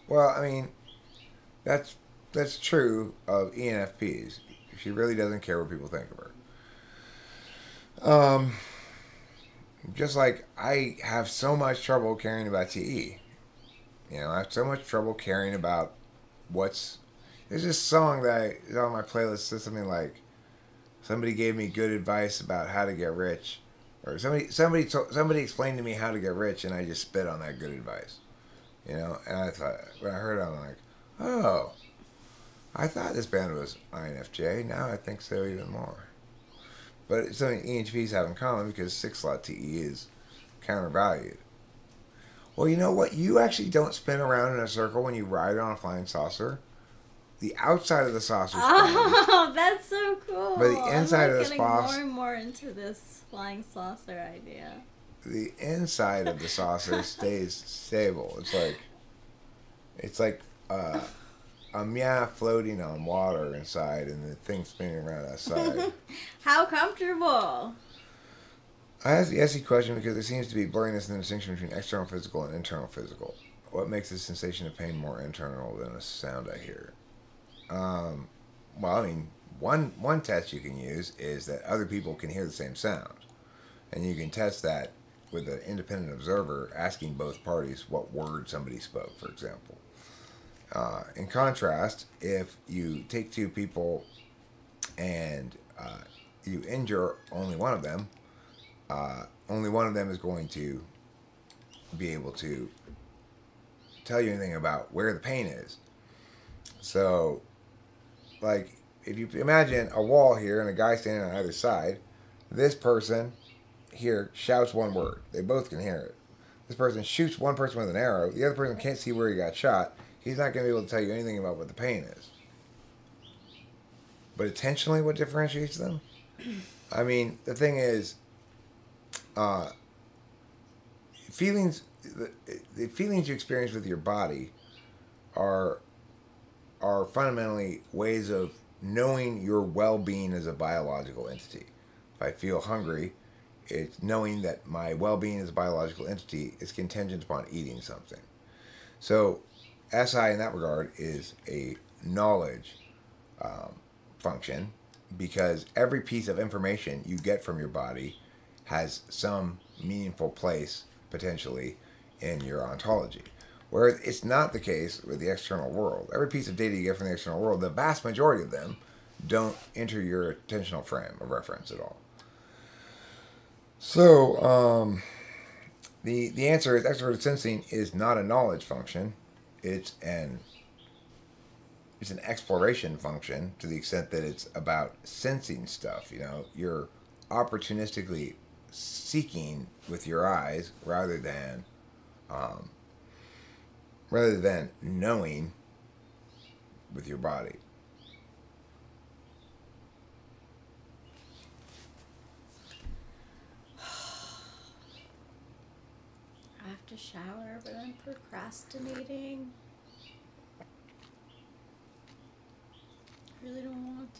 Well, I mean, that's true of ENFPs. She really doesn't care what people think of her. Just like I have so much trouble caring about TE. You know, I have so much trouble caring about what's... There's this song that is on my playlist. It's something like, somebody gave me good advice about how to get rich, or somebody explained to me how to get rich, and I just spit on that good advice, you know. And I thought, when I heard it, I'm like, oh, I thought this band was INFJ. Now I think so even more. But it's something ENTPs have in common, because 6-slot TE is countervalued. Well, you know what? You actually don't spin around in a circle when you ride on a flying saucer. The outside of the saucer. Oh, that's so cool. But the inside of the saucer. Getting more and more into this flying saucer idea. The inside of the saucer stays stable. It's like a meow floating on water inside, and the thing spinning around outside. How comfortable. I asked the SE question because there seems to be blurriness in the distinction between external physical and internal physical. What makes the sensation of pain more internal than a sound I hear? Well, I mean, one test you can use is that other people can hear the same sound. And you can test that with an independent observer asking both parties what word somebody spoke, for example. In contrast, if you take two people and you injure only one of them is going to be able to tell you anything about where the pain is. So, like, if you imagine a wall here and a guy standing on either side, this person here shouts one word. They both can hear it. This person shoots one person with an arrow. The other person can't see where he got shot. He's not going to be able to tell you anything about what the pain is. But intentionally, what differentiates them? I mean, the thing is, the feelings you experience with your body are fundamentally ways of knowing your well-being as a biological entity. If I feel hungry, it's knowing that my well-being as a biological entity is contingent upon eating something. So SI in that regard is a knowledge function, because every piece of information you get from your body has some meaningful place, potentially, in your ontology. whereas it's not the case with the external world. Every piece of data you get from the external world, the vast majority of them don't enter your attentional frame of reference at all. So the answer is extroverted sensing is not a knowledge function. It's an exploration function to the extent that it's about sensing stuff. You know, you're opportunistically seeking with your eyes rather than knowing with your body. I have to shower, but I'm procrastinating. I really don't want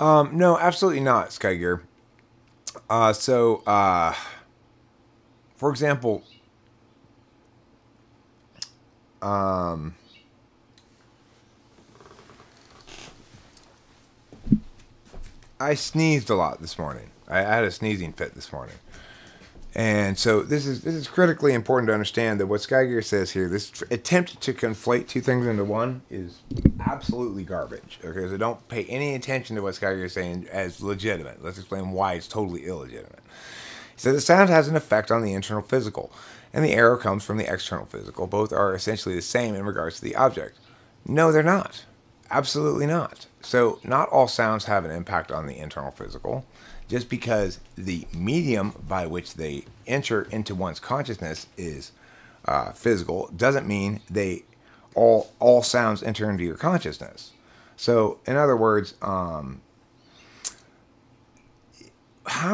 to. No, absolutely not, Skygear. For example, I sneezed a lot this morning. I had a sneezing fit this morning. And so this is critically important to understand that what Skygear says here, this attempt to conflate two things into one is absolutely garbage. Okay, so don't pay any attention to what Skygear is saying as legitimate. Let's explain why it's totally illegitimate. He said the sound has an effect on the internal physical, and the arrow comes from the external physical. Both are essentially the same in regards to the object. No, they're not. Absolutely not. So not all sounds have an impact on the internal physical. Just because the medium by which they enter into one's consciousness is physical doesn't mean they all sounds enter into your consciousness. So, in other words, how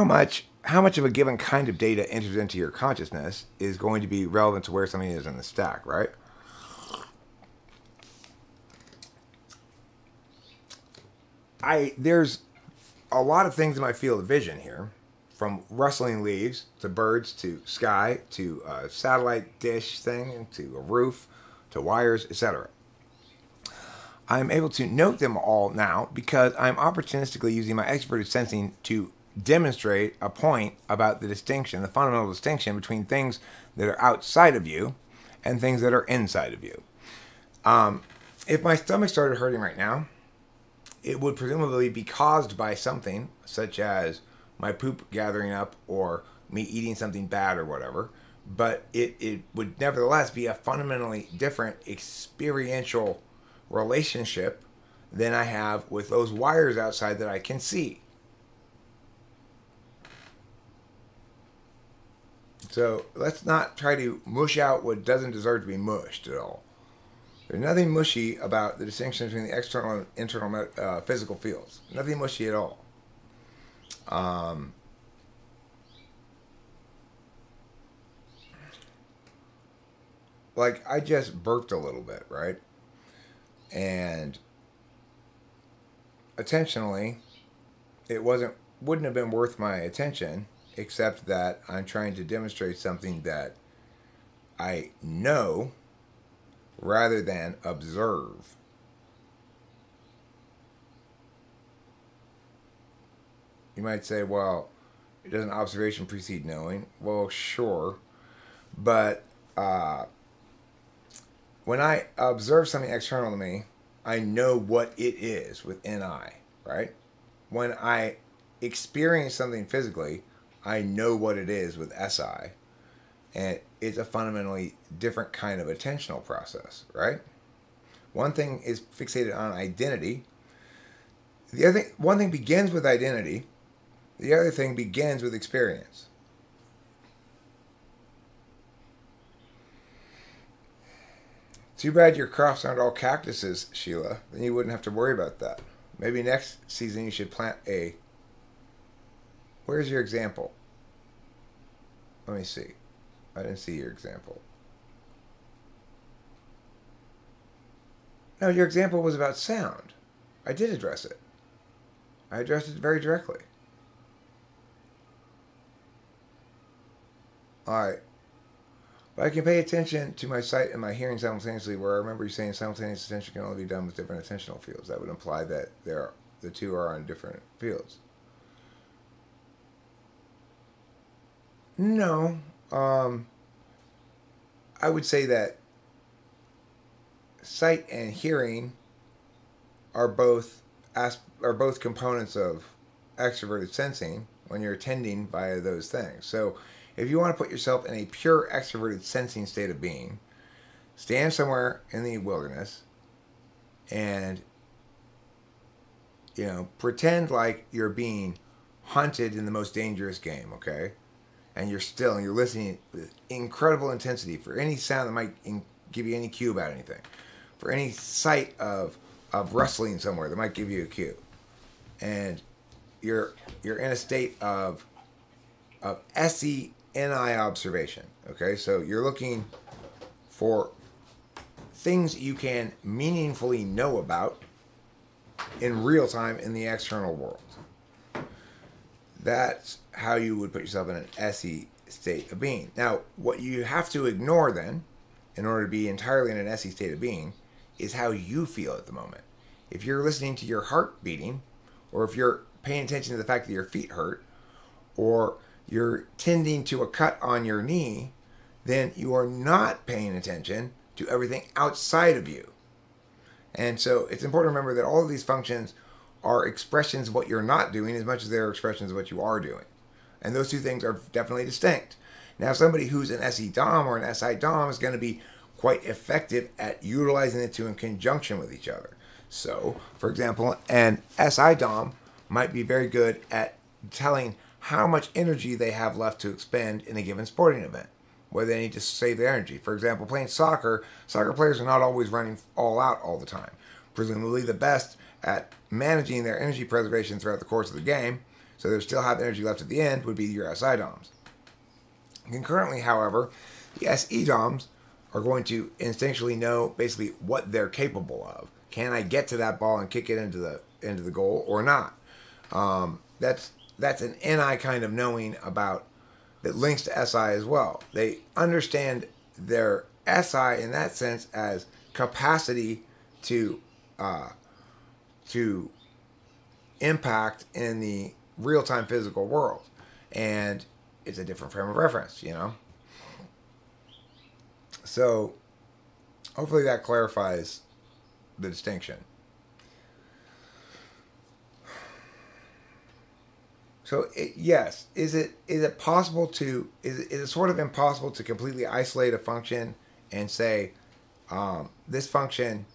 much of a given kind of data enters into your consciousness is going to be relevant to where something is in the stack, right? There's a lot of things in my field of vision here, from rustling leaves to birds to sky to a satellite dish thing to a roof to wires, etc. I'm able to note them all now because I'm opportunistically using my extroverted sensing to demonstrate a point about the distinction, the fundamental distinction between things that are outside of you and things that are inside of you. If my stomach started hurting right now, it would presumably be caused by something, such as my poop gathering up or me eating something bad or whatever, but it would nevertheless be a fundamentally different experiential relationship than I have with those wires outside that I can see. So let's not try to mush out what doesn't deserve to be mushed at all. There's nothing mushy about the distinction between the external and internal physical fields. Nothing mushy at all. Like, I just burped a little bit, right? And attentionally, it wouldn't have been worth my attention, except that I'm trying to demonstrate something that I know rather than observe. You might say, well, doesn't observation precede knowing? Well, sure. But when I observe something external to me, I know what it is within I, right? When I experience something physically, I know what it is with SI. And it's a fundamentally different kind of attentional process, right? One thing is fixated on identity. The other thing, one thing begins with identity. The other thing begins with experience. Too bad your crops aren't all cactuses, Sheila. Then you wouldn't have to worry about that. Maybe next season you should plant a... Where's your example? Let me see. I didn't see your example. No, your example was about sound. I did address it. I addressed it very directly. Alright. But I can pay attention to my sight and my hearing simultaneously, where I remember you saying simultaneous attention can only be done with different attentional fields. That would imply that the two are on different fields. No. I would say that sight and hearing are both components of extroverted sensing when you're attending via those things. So if you want to put yourself in a pure extroverted sensing state of being, stand somewhere in the wilderness and, you know, pretend like you're being hunted in the most dangerous game, okay? And you're still, and you're listening with incredible intensity for any sound that might give you any cue about anything, for any sight of rustling somewhere that might give you a cue. And you're in a state of SENI observation, okay? So you're looking for things you can meaningfully know about in real time in the external world. That's how you would put yourself in an SE state of being. Now, what you have to ignore then, in order to be entirely in an SE state of being, is how you feel at the moment. If you're listening to your heart beating, or if you're paying attention to the fact that your feet hurt, or you're tending to a cut on your knee, then you are not paying attention to everything outside of you. And so it's important to remember that all of these functions are expressions of what you're not doing as much as they're expressions of what you are doing. And those two things are definitely distinct. Now, somebody who's an SE Dom or an SI Dom is going to be quite effective at utilizing the two in conjunction with each other. So, for example, an SI Dom might be very good at telling how much energy they have left to expend in a given sporting event, where they need to save their energy. For example, playing soccer, soccer players are not always running all out all the time. Presumably the best at managing their energy preservation throughout the course of the game, so they still have energy left at the end, would be your SI DOMs. Concurrently, however, the SE DOMs are going to instinctually know basically what they're capable of. Can I get to that ball and kick it into the goal or not? That's an NI kind of knowing about that links to SI as well. They understand their SI in that sense as capacity to impact in the real-time physical world, and it's a different frame of reference, you know. So hopefully that clarifies the distinction. So yes, is it sort of impossible to completely isolate a function and say this function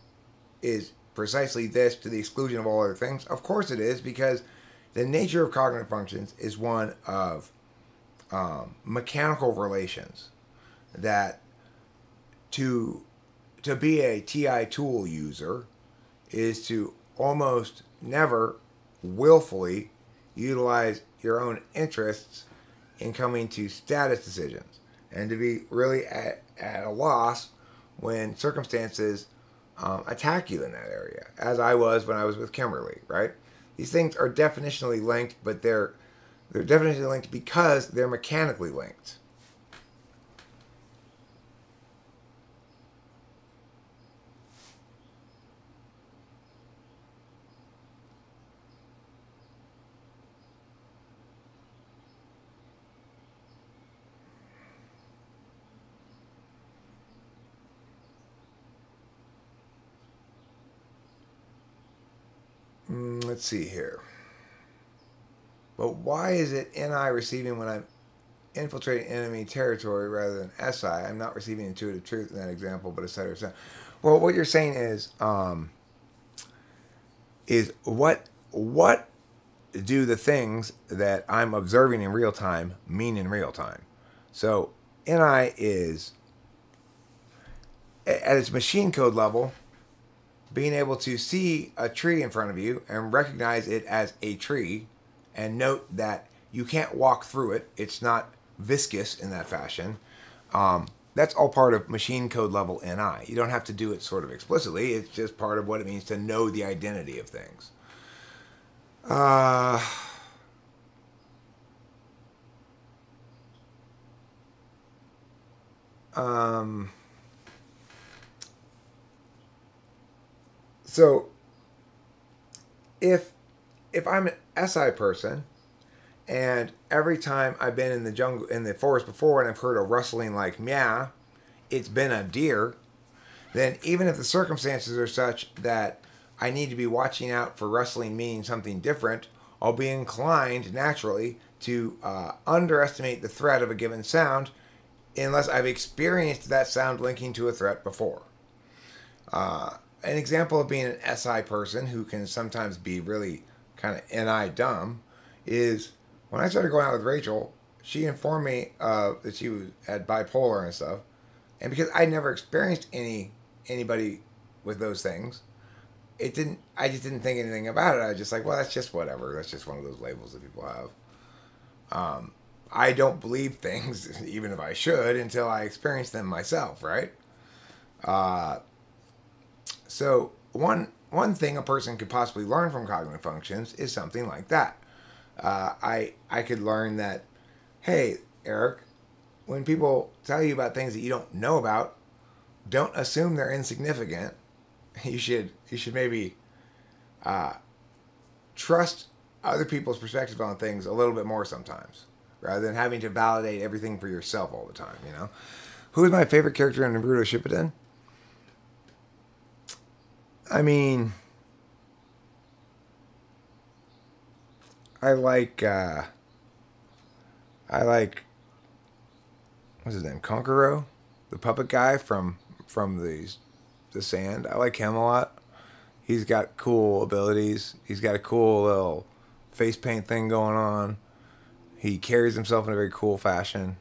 is precisely this to the exclusion of all other things? Of course it is, because the nature of cognitive functions is one of mechanical relations, that to be a TI tool user is to almost never willfully utilize your own interests in coming to status decisions, and to be really at a loss when circumstances attack you in that area, as I was when I was with Kimberly, right? These things are definitionally linked, but they're definitionally linked because they're mechanically linked. Let's see here. But why is it NI receiving when I'm infiltrating enemy territory rather than SI? I'm not receiving intuitive truth in that example, but etc. etc. Well, what you're saying is what do the things that I'm observing in real time mean in real time? So NI is at its machine code level, being able to see a tree in front of you and recognize it as a tree and note that you can't walk through it. It's not viscous in that fashion. That's all part of machine code level NI. You don't have to do it sort of explicitly. It's just part of what it means to know the identity of things. So if I'm an SI person and every time I've been in the jungle, in the forest before, and I've heard a rustling like meow, it's been a deer, then even if the circumstances are such that I need to be watching out for rustling meaning something different, I'll be inclined naturally to underestimate the threat of a given sound unless I've experienced that sound linking to a threat before. An example of being an SI person who can sometimes be really kind of NI dumb is when I started going out with Rachel, she informed me that she had bipolar and stuff. And because I never experienced anybody with those things, I just didn't think anything about it. I was just like, well, that's just whatever. That's just one of those labels that people have. I don't believe things, even if I should, until I experience them myself, right? So one thing a person could possibly learn from cognitive functions is something like that. I could learn that, hey, Eric, when people tell you about things that you don't know about, don't assume they're insignificant. You should maybe trust other people's perspective on things a little bit more sometimes, rather than having to validate everything for yourself all the time, you know? Who is my favorite character in Naruto Shippuden? I mean, I like what's his name? Konkoro, the puppet guy from the sand. I like him a lot. He's got cool abilities. He's got a cool little face paint thing going on. He carries himself in a very cool fashion.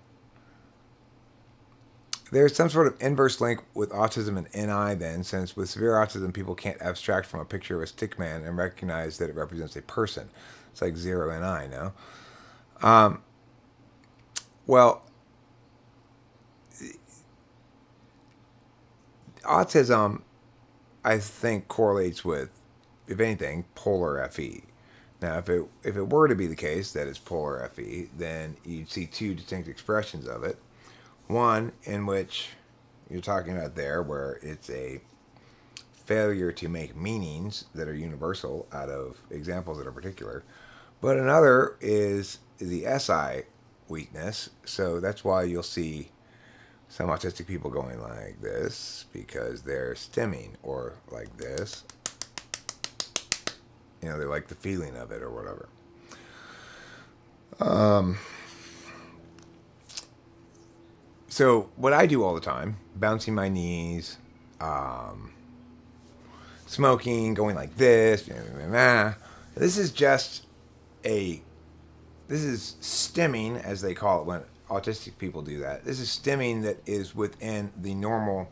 There's some sort of inverse link with autism and NI then, since with severe autism, people can't abstract from a picture of a stick man and recognize that it represents a person. It's like zero NI, no? Well, autism, I think, correlates with, if anything, polar FE. Now, if it were to be the case that it's polar FE, then you'd see two distinct expressions of it. One in which you're talking about there, where it's a failure to make meanings that are universal out of examples that are particular. But another is the SI weakness. So that's why you'll see some autistic people going like this because they're stimming, or like this. You know, they like the feeling of it or whatever. So what I do all the time, bouncing my knees, smoking, going like this, blah, blah, blah. This is just this is stimming, as they call it when autistic people do that. This is stimming that is within the normal,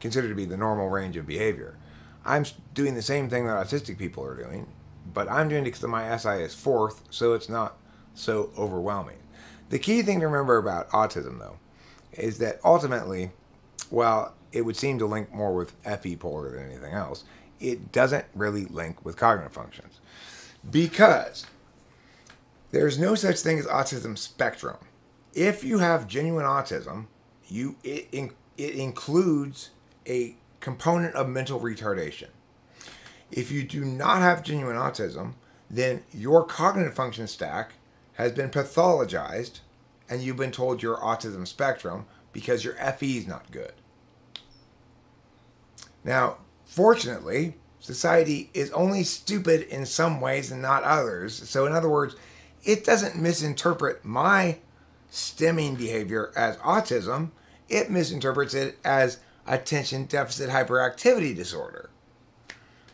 considered to be the normal range of behavior. I'm doing the same thing that autistic people are doing, but I'm doing it because my SI is fourth, so it's not so overwhelming. The key thing to remember about autism, though, is that ultimately, while it would seem to link more with FE polar than anything else, it doesn't really link with cognitive functions, because there's no such thing as autism spectrum. If you have genuine autism, it includes a component of mental retardation. If you do not have genuine autism, then your cognitive function stack has been pathologized and you've been told your autism spectrum because your FE is not good. Now, fortunately, society is only stupid in some ways and not others. So in other words, it doesn't misinterpret my stimming behavior as autism, it misinterprets it as attention deficit hyperactivity disorder.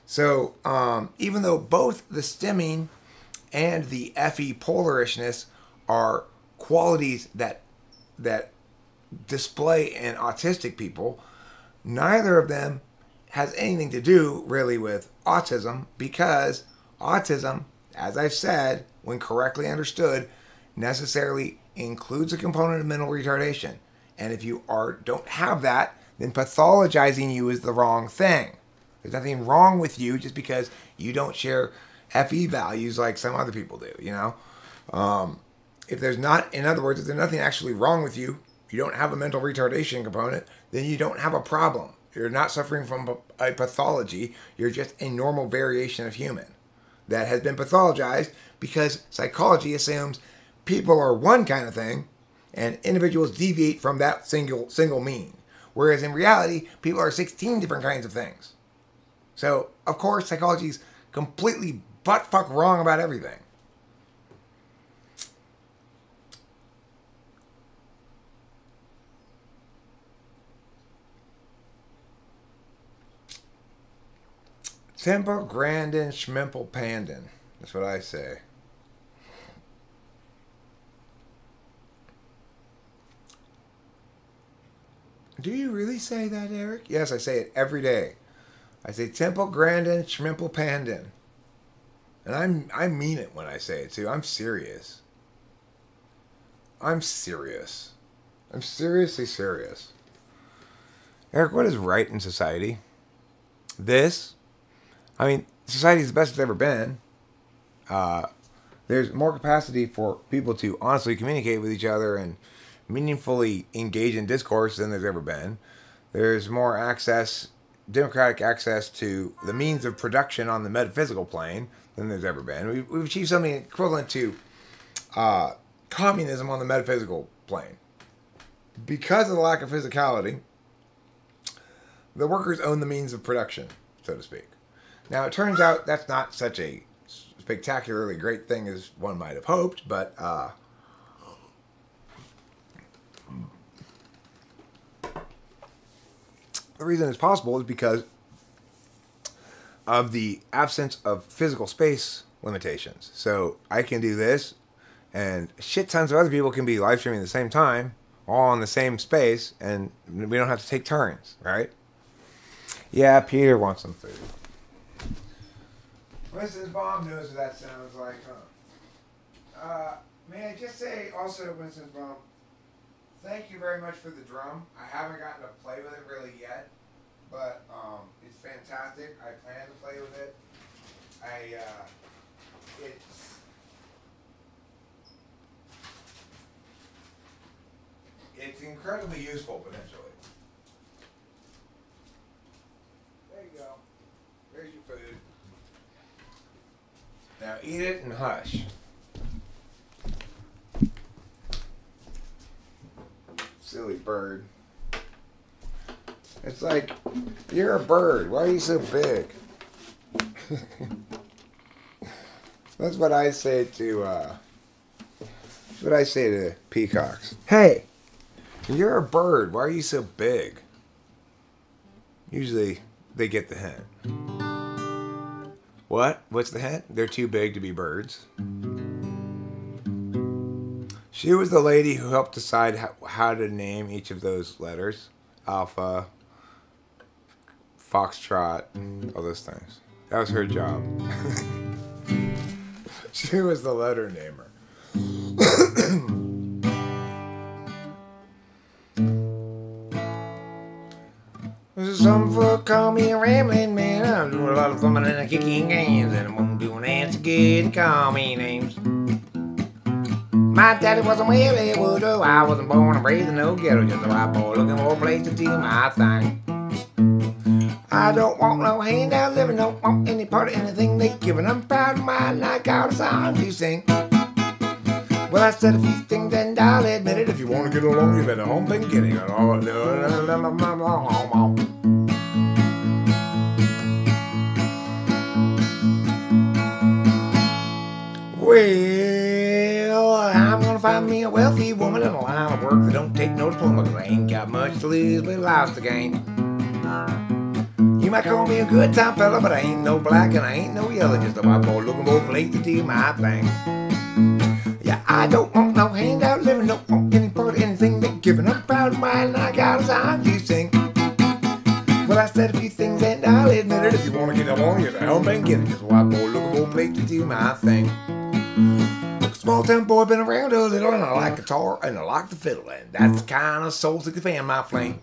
So even though both the stimming and the FE polarishness are qualities that display in autistic people, neither of them has anything to do really with autism, because autism, as I've said, when correctly understood, necessarily includes a component of mental retardation. And if you don't have that, then pathologizing you is the wrong thing. There's nothing wrong with you just because you don't share FE values like some other people do, you know? In other words, if there's nothing actually wrong with you, you don't have a mental retardation component, then you don't have a problem. You're not suffering from a pathology. You're just a normal variation of human that has been pathologized because psychology assumes people are one kind of thing, and individuals deviate from that single mean. Whereas in reality, people are 16 different kinds of things. So, of course, psychology's completely buttfuck wrong about everything. Temple Grandin, Schmimple Pandin. That's what I say. Do you really say that, Eric? Yes, I say it every day. I say Temple Grandin, Schmimple Pandin. And I mean it when I say it, too. I'm serious. I'm serious. I'm seriously serious. Eric, what is right in society? This... I mean, society's the best it's ever been. There's more capacity for people to honestly communicate with each other and meaningfully engage in discourse than there's ever been. There's more access, democratic access to the means of production on the metaphysical plane than there's ever been. We've achieved something equivalent to communism on the metaphysical plane. Because of the lack of physicality, the workers own the means of production, so to speak. Now, it turns out that's not such a spectacularly great thing as one might have hoped, but the reason it's possible is because of the absence of physical space limitations. So I can do this, and shit tons of other people can be live streaming at the same time, all in the same space, and we don't have to take turns, right? Yeah, Peter wants some food. Winston's mom knows what that sounds like, huh? May I just say also, Winston's mom, thank you very much for the drum. I haven't gotten to play with it really yet, but it's fantastic. I plan to play with it. It's incredibly useful, potentially. There you go. There's your food. Now eat it and hush. Silly bird. It's like, you're a bird. Why are you so big? That's what I say to, that's what I say to peacocks. Hey, you're a bird. Why are you so big? Usually they get the hint. What? What's the hint? They're too big to be birds. She was the lady who helped decide how to name each of those letters. Alpha, Foxtrot, all those things. That was her job. She was the letter namer. Some folk call me a rambling man. I do a lot of thumbing and kicking games, and I won't do an answer good and call me names. My daddy wasn't really a woodo. I wasn't born and raised in no ghetto, just a white boy looking for a place to do my thing. I don't want no handout living, don't want any part of anything they giving. I'm proud of mine, I got a song to sing. Well, I said a few things and I'll admit it. If you want to get along, you better home and get it. Well, I'm gonna find me a wealthy woman in a line of work that don't take no diploma, cause I ain't got much to lose but lots to gain. You might call me a good time fella, but I ain't no black and I ain't no yellow, just a white boy looking for a place to do my thing. Yeah, I don't want no handout living, don't want any part of anything they're giving. I'm proud of mine and I got a song to sing. Well, I said a few things and I'll admit it. If you wanna get along, you're help and get it, just a white boy looking for a place to do my thing. Small town boy, been around a little, and I like guitar and I like the fiddle, and that's the kind of soul sick fan my flame.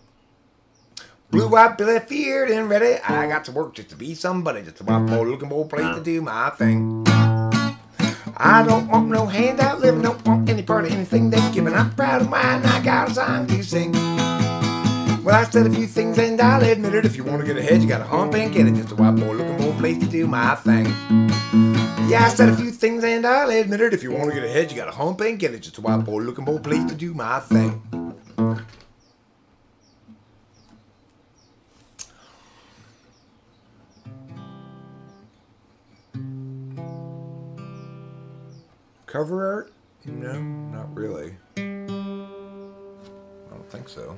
Blue eyed Billy, feared and ready, I got to work just to be somebody, just a white boy looking for a place to do my thing. I don't want no handout living, don't want any part of anything they giving. I'm proud of mine, I got a song to sing. Well, I said a few things and I'll admit it. If you want to get ahead, you gotta hump and get it. Just a white boy looking for a place to do my thing. Yeah, I said a few things and I'll admit it. If you want to get ahead, you gotta hump and get it. Just a white boy looking for a place to do my thing. Cover art? No, not really. I don't think so.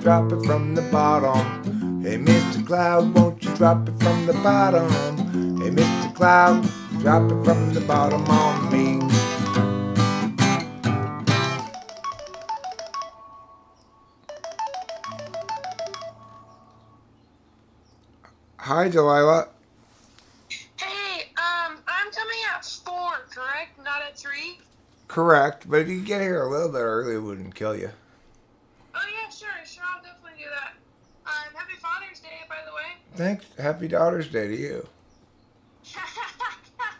Drop it from the bottom. Hey, Mr. Cloud, won't you drop it from the bottom? Hey, Mr. Cloud, drop it from the bottom on me. Hi, Delilah. Hey, I'm coming at 4, correct? Not at 3? Correct, but if you get here a little bit early, it wouldn't kill you. Happy Father's Day, by the way. Thanks. Happy Daughter's Day to you. Thank you. I know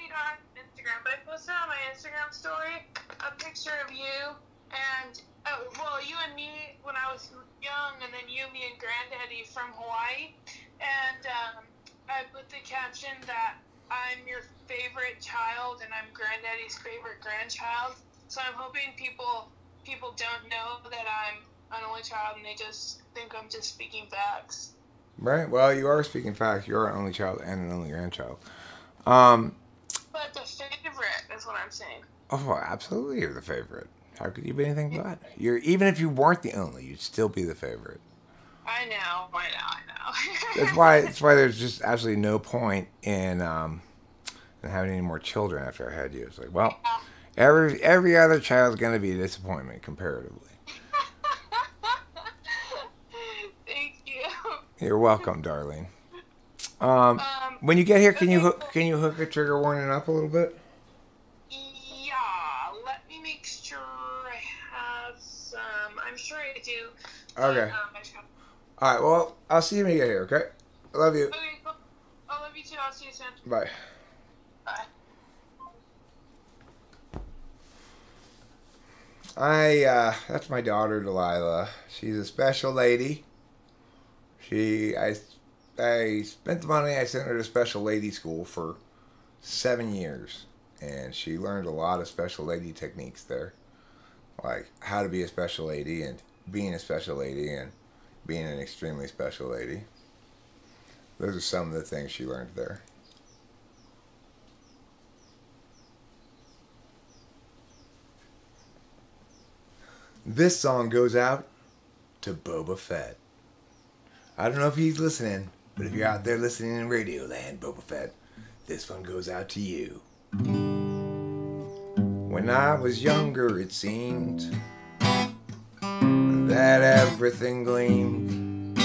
you don't have Instagram, but I posted on my Instagram story a picture of you and, you and me when I was young, and then you, me, and Granddaddy from Hawaii. And I put the caption that I'm your favorite child and I'm Granddaddy's favorite grandchild. So I'm hoping people don't know that I'm an only child and they just think I'm just speaking facts. Right. Well, you are speaking facts. You're an only child and an only grandchild. But the favorite is what I'm saying. Oh, absolutely you're the favorite. How could you be anything but? Even if you weren't the only, you'd still be the favorite. I know. That's why there's just absolutely no point in having any more children after I had you. It's like, well... Yeah. Every other child's going to be a disappointment, comparatively. Thank you. You're welcome, darling. When you get here, can you hook a trigger warning up a little bit? Yeah, let me make sure I have some. I'm sure I do. Okay. All right, well, I'll see you when you get here, okay? I love you. Okay, cool. I love you too. I'll see you soon. Bye. Bye. That's my daughter, Delilah. She's a special lady. I spent the money, I sent her to special lady school for 7 years. And she learned a lot of special lady techniques there. Like how to be a special lady and being a special lady and being an extremely special lady. Those are some of the things she learned there. This song goes out to Boba Fett. I don't know if he's listening, but if you're out there listening in Radio Land, Boba Fett, this one goes out to you. When I was younger, it seemed that everything gleamed.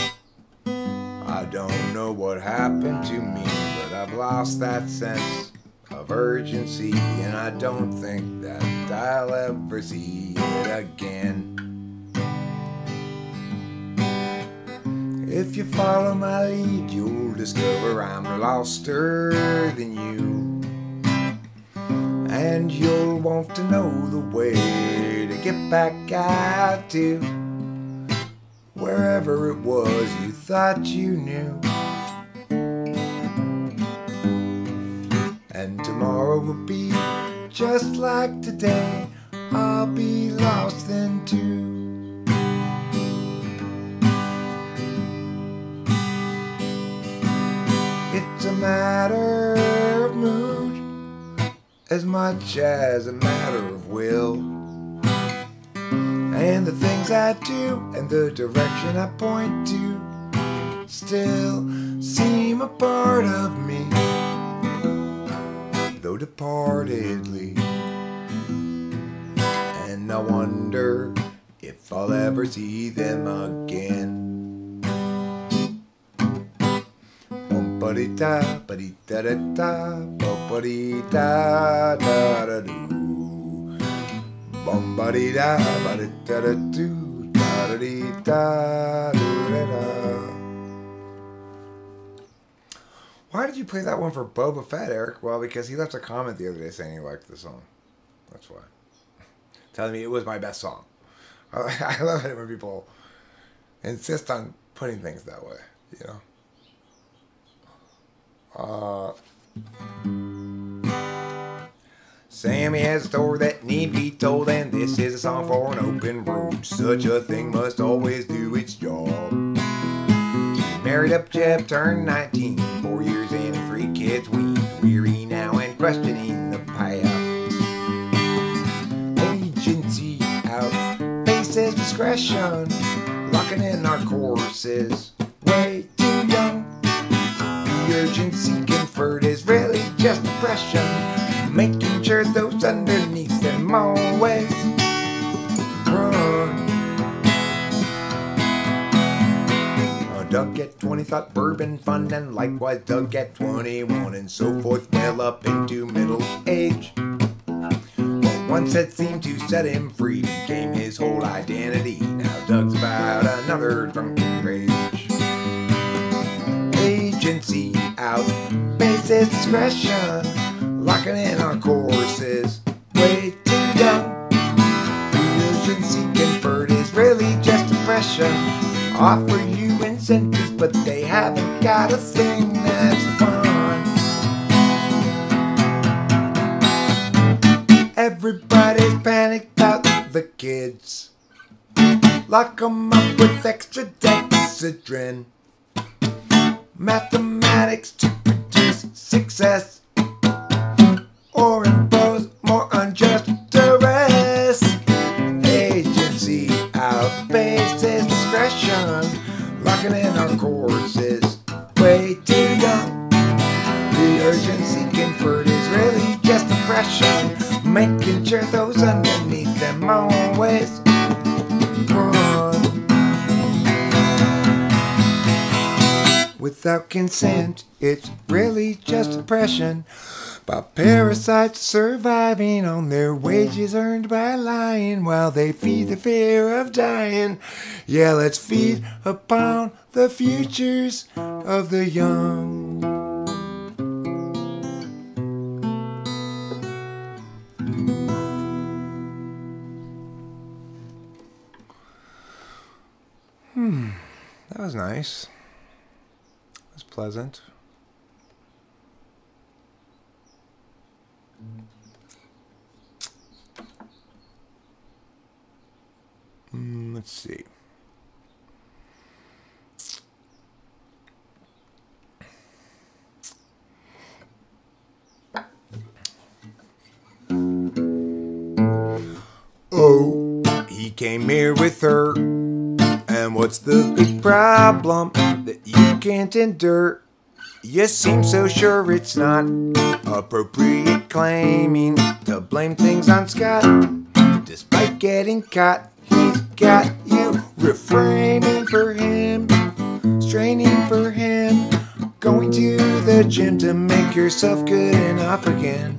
I don't know what happened to me, but I've lost that sense of urgency, and I don't think that I'll ever see it again. If you follow my lead, you'll discover I'm loster than you, and you'll want to know the way to get back out to wherever it was you thought you knew. And tomorrow will be just like today. I'll be lost then too. It's a matter of mood. as much as a matter of will. And the things I do and the direction I point to still seem a part of me, though departedly. And I wonder if I'll ever see them again. Ba-dee-da, ba-dee-da-da-da, ba-ba-dee-da-da-da-doo. Bum-ba-dee-da, ba-dee-da-da-doo, da-da-dee-da-doo-da-da. Why did you play that one for Boba Fett, Eric? Well, because he left a comment the other day saying he liked the song. That's why. Telling me it was my best song. I love it when people insist on putting things that way, you know? Sammy has a story that need be told, and this is a song for an open road. Such a thing must always do its job. Married up Jeff, turned 19, 4 years in and 3 kids weaned. Weary now and questioning the payoff. Agency out, faces discretion, locking in our courses, way too young. The urgency conferred is really just oppression, making sure those underneath them always run. Doug at 20 thought bourbon fun, and likewise Doug at 21 and so forth, well up into middle age. What once had seemed to set him free became his whole identity. Now Doug's about another drunken rage. Agency out, basis discretion, locking in our courses, way too young. Urgency conferred is really just oppression. Offer you incentives, but they haven't got a thing that's fun. Everybody's panicked about the kids. Lock 'em up with extra dexedrine. Mathematics to produce success, or impose more unjust duress. Agency out, basis discretion, locking in our courses, way too young. The urgency conferred is really just oppression, making sure those underneath them always run. Without consent, it's really just oppression. By parasites surviving on their wages earned by lying while they feed the fear of dying. Yeah, let's feed upon the futures of the young. That was nice. Pleasant. Let's see. Oh, he came here with her. And what's the big problem that you can't endure? You seem so sure it's not appropriate, claiming to blame things on Scott. Despite getting caught, he's got you reframing for him, straining for him, going to the gym to make yourself good enough again.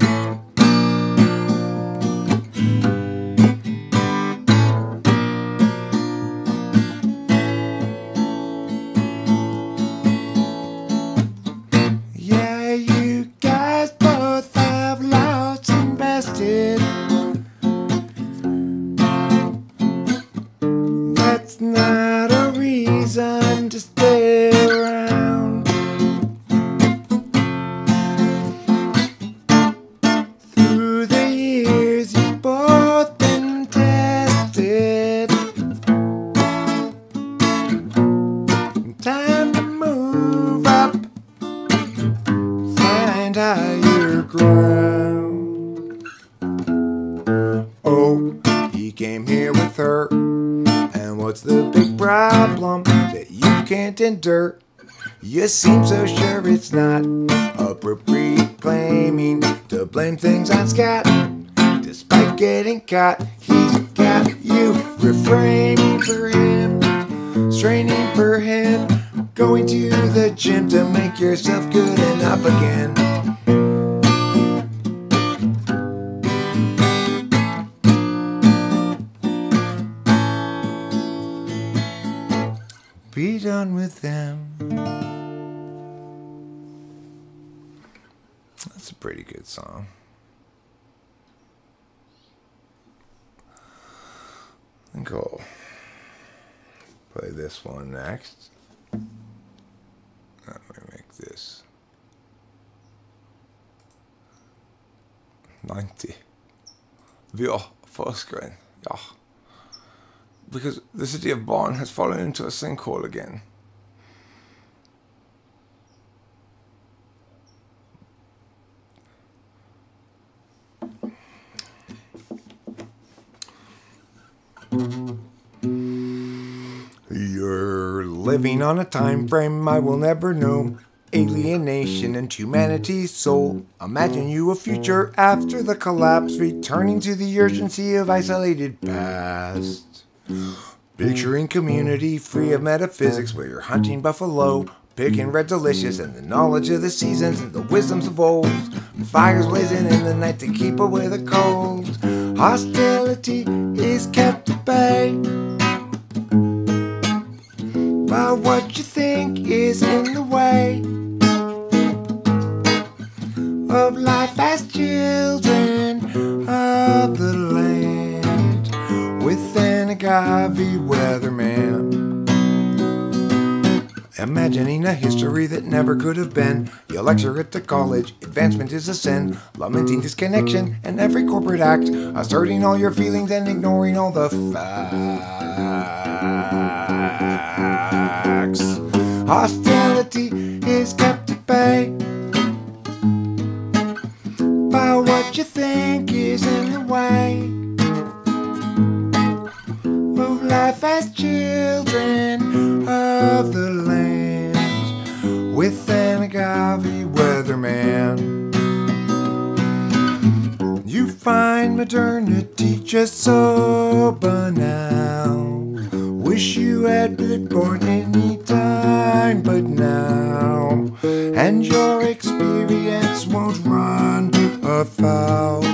Higher ground. What's the big problem that you can't endure? You seem so sure it's not appropriate, claiming to blame things on Scott. Despite getting caught, he's got you refraining for him, straining for him, going to the gym to make yourself good and up again. Be done with them. That's a pretty good song. I think I'll play this one next. Let me make this 90. Yeah, full screen. Yeah. Because the city of Bonn has fallen into a sinkhole again. You're living on a time frame I will never know. Alienation and humanity's soul. Imagine you a future after the collapse, returning to the urgency of isolated past. Picturing community free of metaphysics, where you're hunting buffalo, picking red delicious, and the knowledge of the seasons and the wisdoms of old. Fires blazing in the night to keep away the cold. Hostility is kept at bay by what you think is in the way of life as children of the land. With an agave weatherman, imagining a history that never could have been. You lecture at the college, advancement is a sin, lamenting disconnection and every corporate act, asserting all your feelings and ignoring all the facts. Hostility is kept at bay by what you think is in the way. Life as children of the land with an agave weatherman. You find modernity just so banal. Wish you had been born any time but now, and your experience won't run afoul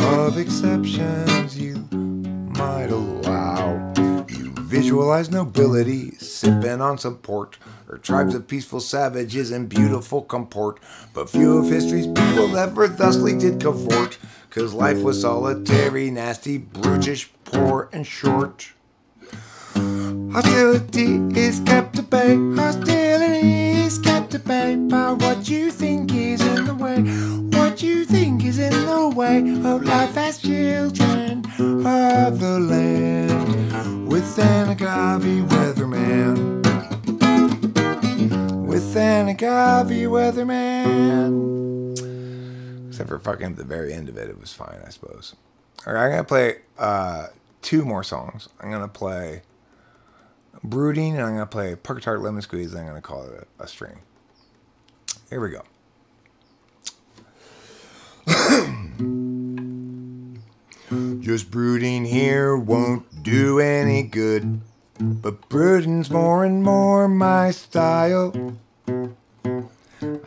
of exceptions you might allow. You visualize nobility, sipping on some port, or tribes of peaceful savages in beautiful comport. But few of history's people ever thusly did cavort, 'cause life was solitary, nasty, brutish, poor, and short. Hostility is kept at bay. Hostility is kept at bay by what you think is in the way. What you think is in the way of life as children of the land with an agave weatherman. With an agave weatherman. Except for fucking at the very end of it, it was fine, I suppose. Alright, I'm gonna play two more songs. I'm gonna play Brooding, and I'm gonna play Pucker Tart Lemon Squeeze, and I'm gonna call it a stream. Here we go. Just brooding here won't do any good, but brooding's more and more my style.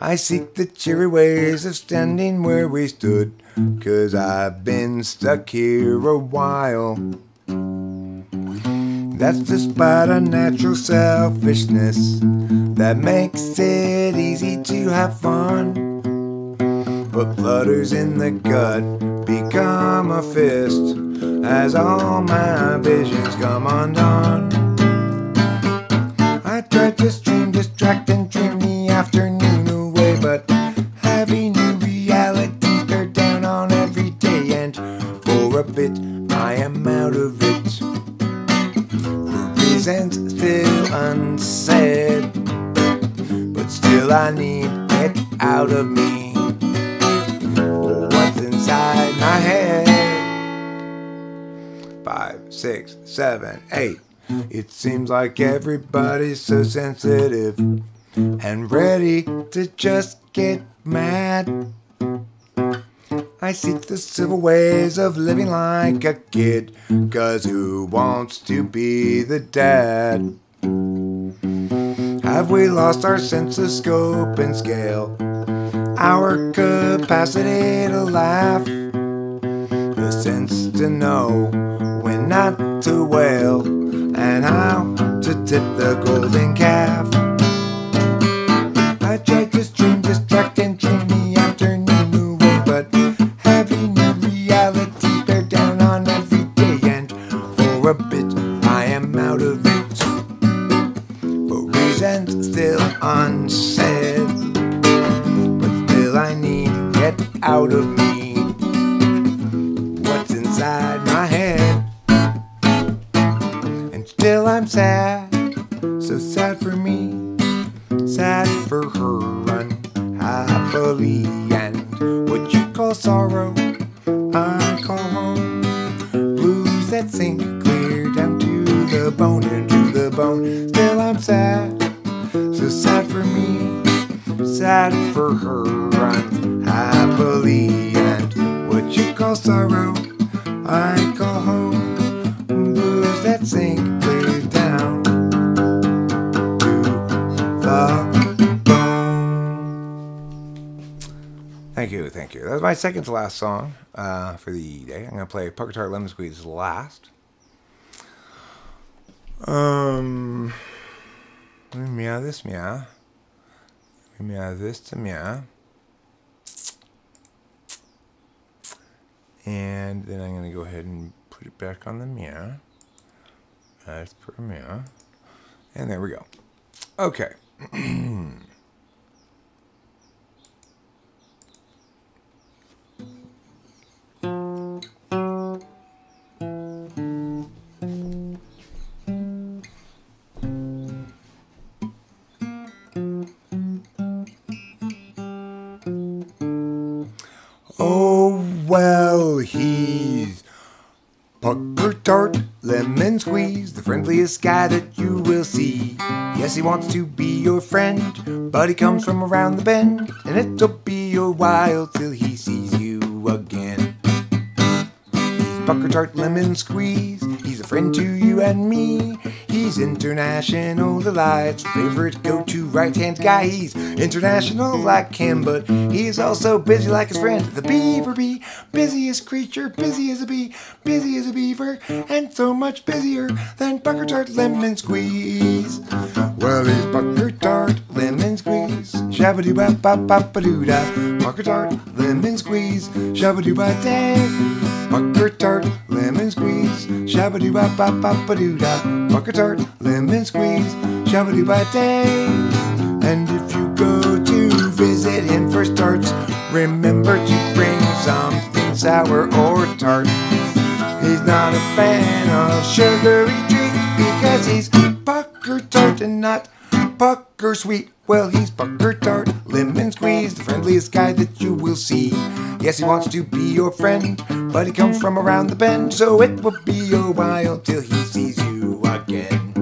I seek the cheery ways of standing where we stood, 'cause I've been stuck here a while. That's despite a natural selfishness that makes it easy to have fun, but flutters in the gut become a fist as all my visions come undone. I tried to stream, distract, and dream the afternoon away, but having new realities bear down on every day, and for a bit I am out of it. Reasons still unsaid, but still I need it out of me. What's inside my head? 5, 6, 7, 8. It seems like everybody's so sensitive and ready to just get mad. I seek the civil ways of living like a kid, 'cause who wants to be the dad? Have we lost our sense of scope and scale, our capacity to laugh, the sense to know when not to wail, and how to tip the golden calf? I tried to stream, distract, and dream the afternoon away, but having a reality bear down on every day, and for a bit I am out of it, for reasons still unsaid, but still I need to get out of me what's inside my head. And still I'm sad, so sad for me, sad for her unhappily, and what you call sorrow, I call home. Blues that sink clear down to the bone, and to the bone. Still I'm sad, so sad for me, sad for her unhappily, and what you call sorrow, I call home. Blues that sink clear down to the Thank you, thank you. That was my second to last song for the day. I'm going to play Puck Guitar Lemon Squeeze last. Meow this meow. Meow this to meow. And then I'm going to go ahead and put it back on the meow. As per meow. And there we go. Okay. Squeeze, the friendliest guy that you will see. Yes, he wants to be your friend, but he comes from around the bend, and it'll be a while till he sees you again. He's Pucker Tart Lemon Squeeze, he's a friend to you and me. He's international delight's favorite go-to right-hand guy. He's international like him, but he's also busy like his friend, the beaver bee. Busiest creature, busy as a bee, busy as a beaver, and so much busier than Pucker Tart Lemon Squeeze. Well, he's Pucker Tart Lemon Squeeze, shabba-doo-ba-ba-ba-ba-doo-da. Pucker Tart Lemon Squeeze, shabba-doo-ba-day. Pucker Tart Lemon Squeeze, shabba-doo-ba-ba-ba-ba-doo-da. Pucker Tart Lemon Squeeze, shabba-doo-ba-day. And if you go to visit him for starts, remember to bring something sour or tart. He's not a fan of sugary treats because he's Pucker Tart and not Pucker Sweet. Well, he's Pucker Tart Lemon Squeeze, the friendliest guy that you will see. Yes, he wants to be your friend, but he comes from around the bend, so it will be a while till he sees you again.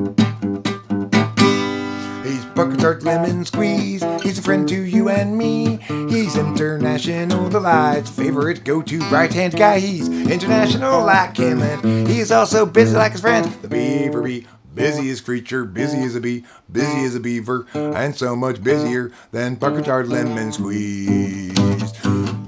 He's Pucker Tart Lemon Squeeze, he's a friend to you and me. He's international delight's favorite go-to right-hand guy. He's international like him, and he's also busy like his friend, the beaver bee. Busiest creature, busy as a bee, busy as a beaver, and so much busier than Pucker Tart Lemon Squeeze.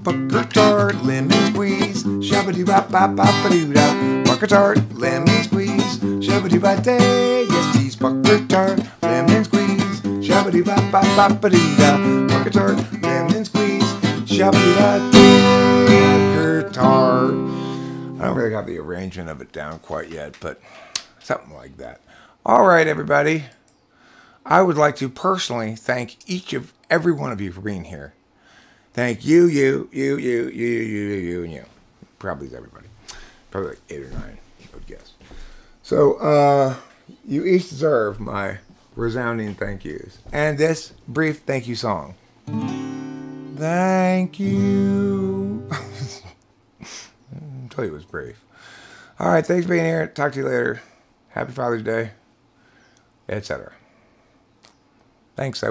Pucker Tart Lemon Squeeze, shabba-doo-ba-ba-ba-ba-doo-da. Pucker Tart Lemon Squeeze, shabba-doo-ba-day. Yes, he's Pucker Tart Lemon Squeeze, shabba-doo-ba-ba-ba-ba-doo-da. Pucker Tart Lemon Squeeze, shabba-doo-ba-day. Pucker Tart. I don't really have the arrangement of it down quite yet, but something like that. All right, everybody. I would like to personally thank every one of you for being here. Thank you, you, and you. Probably everybody. Probably like 8 or 9, I would guess. So, you each deserve my resounding thank yous. And this brief thank you song. Thank you. I told you it was brief. All right, thanks for being here. Talk to you later. Happy Father's Day, etc. Thanks.